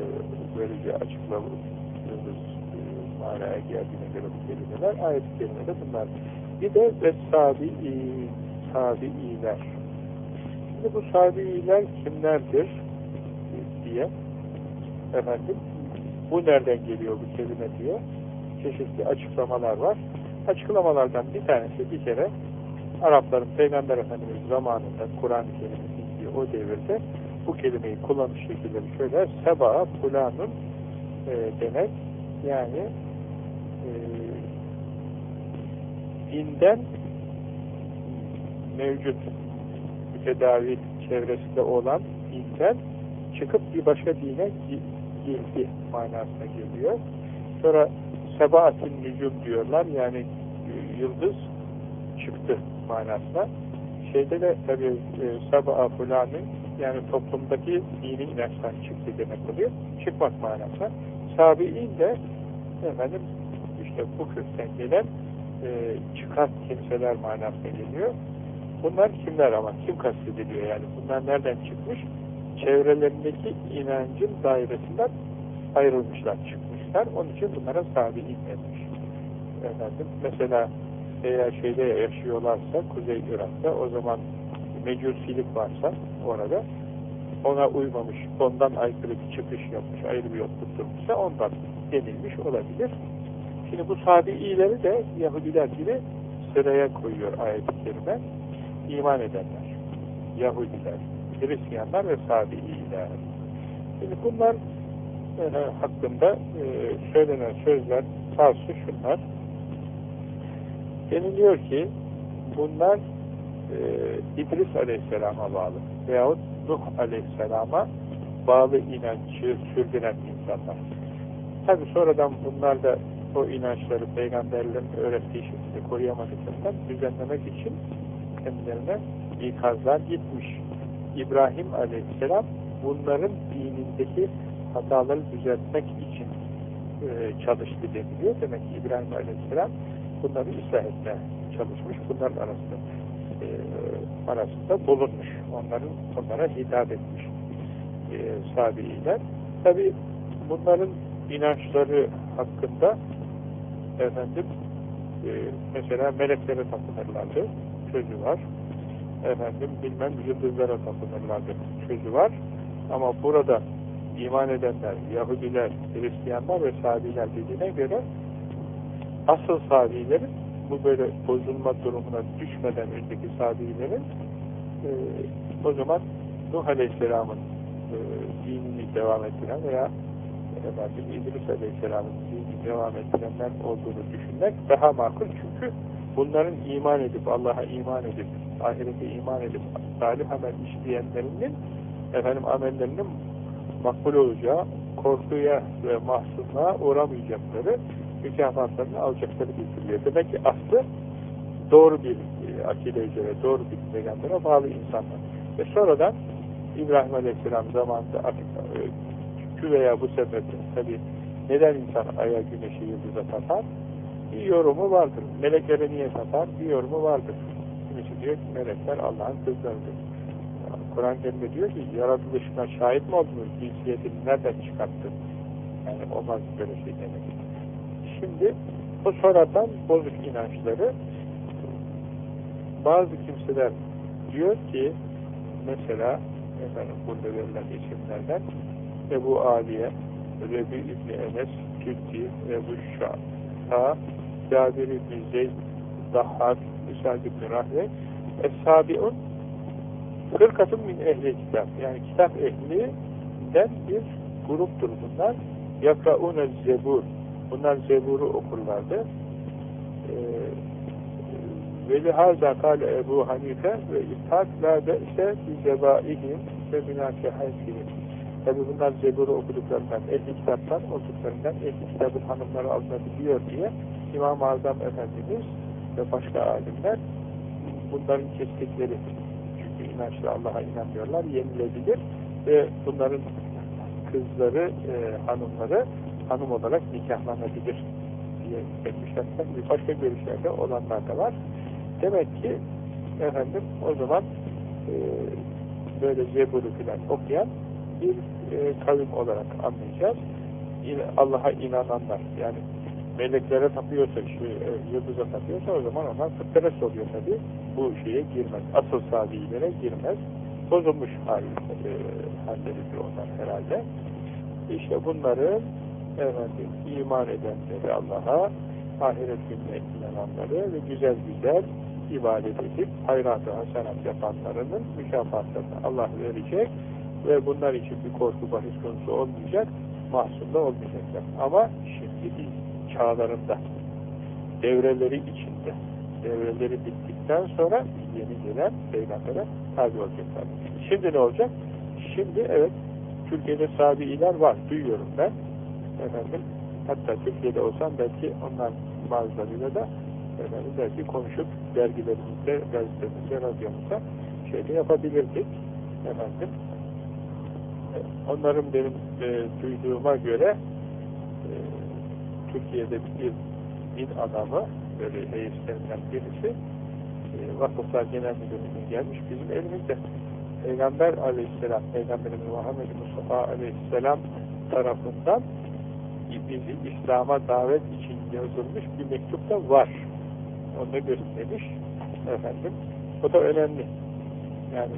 böylece açıklamamız e, manaya geldiğine göre bu kelimeler, ayet-i kerimede bunlar. Bir de ve Sabi'i, Sabi'iler. Şimdi bu Sabi'iler kimlerdir diye efendim bu nereden geliyor bu kelime diye çeşitli açıklamalar var. Açıklamalardan bir tanesi bir kere Arapların Peygamber Efendimiz zamanında Kur'an-ı Kerim'in indiği o devirde bu kelimeyi kullanış şekilleri şöyle: Seba Kulan'ın e, demek yani e, dinden mevcut mütedavi çevresinde olan dinden çıkıp bir başka dine girdi manasına geliyor. Sonra Sebaatün Nücum diyorlar. Yani yıldız çıktı manasına. Şeyde de tabi e, Seba Fulan'ın yani toplumdaki dini inançtan çıktı demek oluyor. Çıkmak manasına. Sabi'in de efendim işte bu kökten gelen e, çıkan kimseler manasına geliyor. Bunlar kimler ama? Kim kastediliyor yani? Bunlar nereden çıkmış? Çevrelerindeki inancın dairesinden ayrılmışlar, çıkmışlar. Onun için bunlara sabi'in denmiş. Efendim, mesela eğer şeyde yaşıyorlarsa, Kuzey Irak'ta, o zaman mecusilik varsa orada, ona uymamış, ondan aykırı bir çıkış yapmış, ayrı bir yol tutturmuşsa ondan denilmiş olabilir. Şimdi bu sabi'ileri de Yahudiler gibi sıraya koyuyor ayet-i kerime. İman edenler, Yahudiler, Hristiyanlar ve Sabi'iler. Şimdi bunlar e, hakkında e, söylenen sözler falsu şunlar. Deniliyor ki bunlar e, İdris Aleyhisselam'a bağlı veyahut Nuh Aleyhisselam'a bağlı inancı sürdüren insanlar. Tabi sonradan bunlar da o inançları peygamberlerin öğrettiği şekilde koruyamadıklarından düzenlemek için kendilerine ikazlar gitmiş. İbrahim Aleyhisselam bunların dinindeki hataları düzeltmek için e, çalıştı deniliyor. Demek ki İbrahim Aleyhisselam bunları ıslah etmeye çalışmış. Bunların arasında e, arasında bulunmuş. Onların onlara hitap etmiş e, sabi'iler. Tabi bunların inançları hakkında efendim e, mesela meleklere tapınırlardı. Sözü var. Efendim bilmem yıldızlara tapınırlardı sözü var. Ama burada iman edenler, Yahudiler, Hristiyanlar ve Sabiler dediğine göre asıl Sabilerin bu böyle bozulma durumuna düşmeden önceki sahabilerin e, o zaman Nuh Aleyhisselam'ın e, dinini devam ettiren veya e, İdris Aleyhisselam'ın dinini devam ettirenler olduğunu düşünmek daha makul, çünkü bunların iman edip, Allah'a iman edip, ahirete iman edip, salih amel işleyenlerinin efendim amellerinin makbul olacağı, korkuya ve mahzunluğa uğramayacakları, mükafatlarını alacakları bir türlü. Demek ki aslı doğru bir akide üzere, doğru bir peygambere bağlı insanlar. Ve sonradan İbrahim Aleyhisselam zamanında şu veya bu sebeple, tabi neden insan aya, güneşi, yıldıza tapar? Bir yorumu vardır. Meleklere niye tapar? Bir yorumu vardır. Kimisi diyor ki melekler Allah'ın kızlarıdır. Kur'an-ı Kerim'de diyor ki yaratılışına şahit mi oldunuz? Cinsiyetini nereden çıkarttın? Yani olmaz böyle şey demek. Şimdi bu sonradan bozuk inançları bazı kimseler diyor ki mesela efendim burada verilen isimlerden Ebu Aliye, Rebi İbni Enes, Kürti, Ebu Şah, Cabir İbni Zeyd, Dahhak, Üsad İbni Rahle, Es-Sabi'un kırkatun min ehli kitap, yani kitap ehlinden bir gruptur bunlar. Yakraune zebur, bunlar zeburu okurlardı. Velihaza kâle Ebu Hanife ve İshak la be'se bi zebaihim ve münakehâihim. Tabi bunlar zeburu okuduklarından, ehli kitaptan okuduklarından, ehli kitabın hanımları alınabiliyor diye İmam-ı Azam Efendimiz ve başka alimler bunların kestikleri inançla Allah'a inanmıyorlar, yenilebilir ve bunların kızları, e, hanımları hanım olarak nikahlanabilir diye etmişlerden bir başka görüşlerde olanlar da var. Demek ki efendim o zaman e, böyle Zebur'u filan okuyan bir e, kavim olarak anlayacağız. Allah'a inananlar, yani meleklere tapıyorsa, şu, e, yıldıza tapıyorsa o zaman onlar fıtrat oluyor tabi. Bu şeye girmez. Asıl sahabilere girmez. Bozulmuş hal, e, halleridir onlar herhalde. İşte bunları efendim, iman edenleri Allah'a, ahiret gününe inananları ve güzel güzel ibadet edip hayrat-ı hasenat yapanlarının mükafatlarını Allah verecek ve bunlar için bir korku bahis konusu olmayacak, mahzun da olmayacaklar. Ama şimdi biz çağlarında, devreleri içinde, devreleri bittikten sonra yeni gelen peygambere tabi olacaklar. Şimdi ne olacak? Şimdi evet, Türkiye'de sahabiler var, duyuyorum ben. Efendim, hatta Türkiye'de olsam belki onlar bazılarıyla da efendim, belki konuşup dergilerimizde, gazetemizde, radyomuzda şeyde yapabilirdik. Efendim, onların benim e, duyduğuma göre e, Türkiye'de bir din adamı, böyle reislerden birisi e, Vakıflar Genel Müdürlüğü'ne gelmiş, bizim elimizde Peygamber Aleyhisselam, Peygamberimiz Muhammed Mustafa Aleyhisselam tarafından bizi İslam'a davet için yazılmış bir mektup da var. Onu da göstermiş efendim. O da önemli. Yani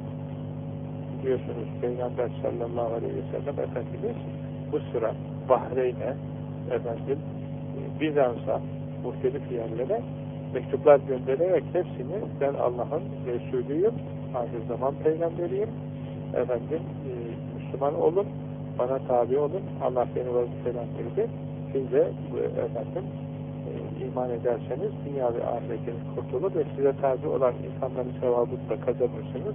biliyorsunuz Peygamber sallallahu aleyhi ve sellem Efendimiz bu sıra Bahreyn'e, efendim Bizans'a, muhtelif yerlere mektuplar göndererek hepsini ben Allah'ın Resulüyüm, aynı zaman peygamberiyim, efendim e, Müslüman olun, bana tabi olun, Allah beni vazifelendirdi, siz de efendim e, iman ederseniz dünya ve ahiretiniz kurtulur ve size tabi olan insanların sevabını da kazanırsınız,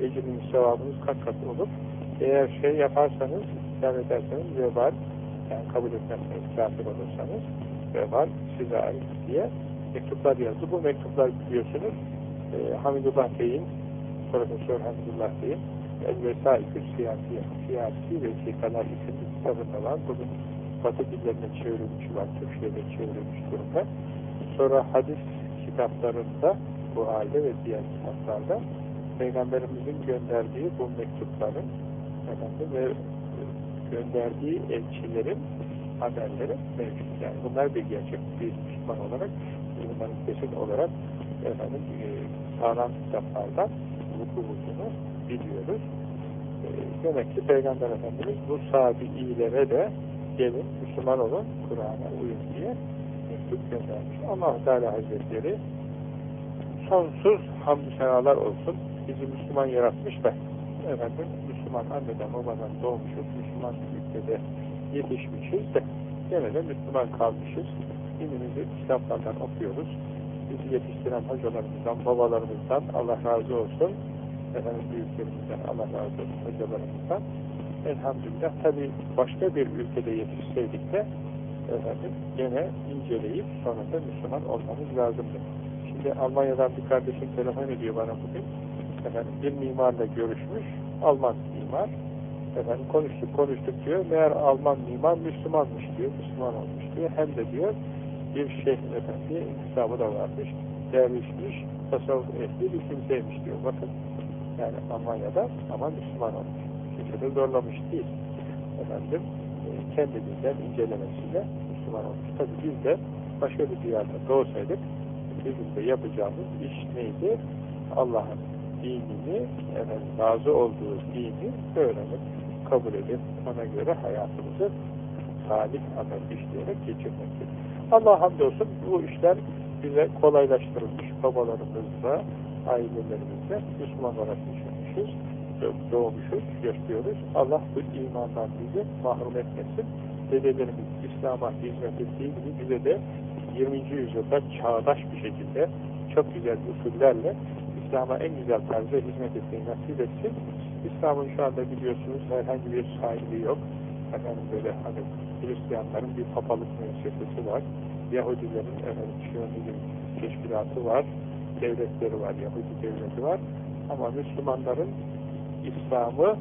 ecriniz, sevabınız kat kat olur, eğer şey yaparsanız, isyan ederseniz vebal, yani kabul etmezseniz, kafir olursanız vebal size ait diye mektuplar yazdı. Bu mektuplar biliyorsunuz e, Hamidullah Bey'in, Profesör Hamidullah Bey'in El-Vesaikül Siyasi, Siyasi Vesikalar isimli kitabında var. Bunun Batı dillerine çevrilmiş var, Türkçe'de çevrilmiş durumda. Sonra hadis kitaplarında, bu halde ve diğer kitaplarda Peygamberimizin gönderdiği bu mektupların efendim, ve gönderdiği elçilerin haberleri mevcut. Yani bunlar bir gerçek, bir Müslüman olarak, bunların kesin olarak efendim, e, sağlam kitaplardan vukuğunu biliyoruz. E, demek ki Peygamber Efendimiz bu sahabilere de gelin Müslüman olun, Kur'an'a uyun diye lütfedermiş Allah-u Teala Hazretleri. Sonsuz hamdü senalar olsun. Bizi Müslüman yaratmış da efendim, Müslüman anneden babadan doğmuşuz, Müslüman ülkede yetişmişiz de gene de Müslüman kalmışız. Dinimizi kitaplardan okuyoruz. Bizi yetiştiren hocalarımızdan, babalarımızdan Allah razı olsun. Efendim büyüklerimizden Allah razı olsun, hocalarımızdan. Elhamdülillah. Tabi başka bir ülkede yetişseydik de efendim gene inceleyip sonra da Müslüman olmamız lazımdı. Şimdi Almanya'dan bir kardeşim telefon ediyor bana bugün. Efendim bir mimarla görüşmüş. Alman mimar. Efendim konuştuk konuştuk diyor. Meğer Alman mimar Müslümanmış diyor. Müslüman olmuş diyor. Hem de diyor bir şeyh efendi hesabı da varmış. Dervişmiş, tasavvuf ehli bir kimseymiş diyor. Bakın yani Almanya'da ama Müslüman olmuş. Kimse de zorlamış değil. Efendim kendimizden incelemesiyle Müslüman olmuş. Tabi biz de başka bir diyarda doğsaydık bizim de yapacağımız iş neydi? Allah'ın dinini, efendim, razı olduğu dini öğrenip, kabul edip, ona göre hayatımızı salih amel işleyerek geçirmektir. Allah'a hamdolsun bu işler bize kolaylaştırılmış. Babalarımızla, ailelerimizle Müslüman olarak yaşamışız, doğmuşuz, yaşıyoruz. Allah bu imandan bizi mahrum etmesin. Dedelerimiz İslam'a hizmet ettiği gibi bize de yirminci yüzyılda çağdaş bir şekilde çok güzel usullerle İslam'a en güzel tarzda hizmet ettiğini nasip etsin. İslam'ın şu anda biliyorsunuz herhangi bir sahibi yok. Efendim böyle hani Hristiyanların bir papalık müessesesi var. Yahudilerin efendim Şionilik teşkilatı var. Devletleri var. Yahudi devleti var. Ama Müslümanların İslam'ı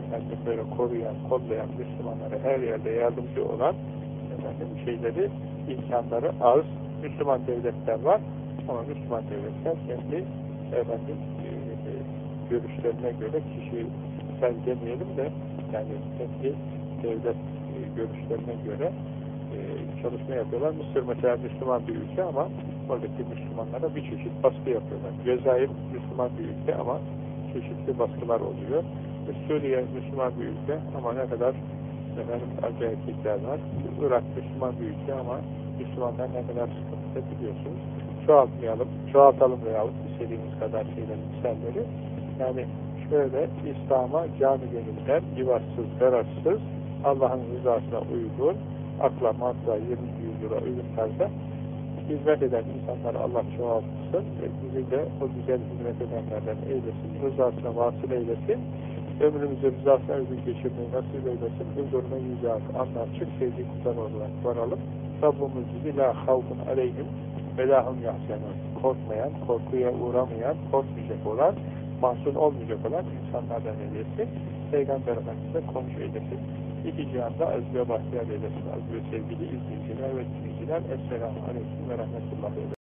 efendim böyle koruyan, kollayan, Müslümanlara her yerde yardımcı olan efendim şeyleri, imkanları az. Müslüman devletler var. Ama Müslüman devletler kendi efendim görüşlerine göre kişisel demeyelim de yani kendi devlet görüşlerine göre çalışma yapıyorlar. Mısır mesela Müslüman bir ülke ama oradaki Müslümanlara bir çeşit baskı yapıyorlar. Cezayir Müslüman bir ülke ama çeşitli baskılar oluyor. Suriye Müslüman bir ülke ama ne kadar efendim acayiplikler var. Irak Müslüman bir ülke ama Müslümanlar ne kadar sıkıntı biliyorsunuz. Çoğaltmayalım, çoğaltalım veyahut istediğimiz kadar şeyler, misalleri. Yani şöyle İslam'a canı gönülden, yuvasız, zararsız, Allah'ın rızasına uygun, akla, mantığa, yirmi yüzyıla uygun tarzda hizmet eden insanlar Allah çoğaltsın ve bizi de o güzel hizmet edenlerden eylesin, rızasına vasıl eylesin, ömrümüzü rızasına uygun geçirmeyi nasip eylesin, huzuruna yüce ak, anlatçık, sevgi kutan olarak varalım. Rabbimiz bizi la havfun aleyhim velahum yahsenun, korkmayan, korkuya uğramayan, korkmayacak olan, mahzun olmayacak olan insanlardan eylesin. Peygamber Efendimiz'e komşu eylesin. İki cihanda aziz ve bahtiyar eylesin. Aziz ve sevgili izleyiciler ve dinleyiciler, Esselamu Aleyküm ve Rahmetullah eylesin.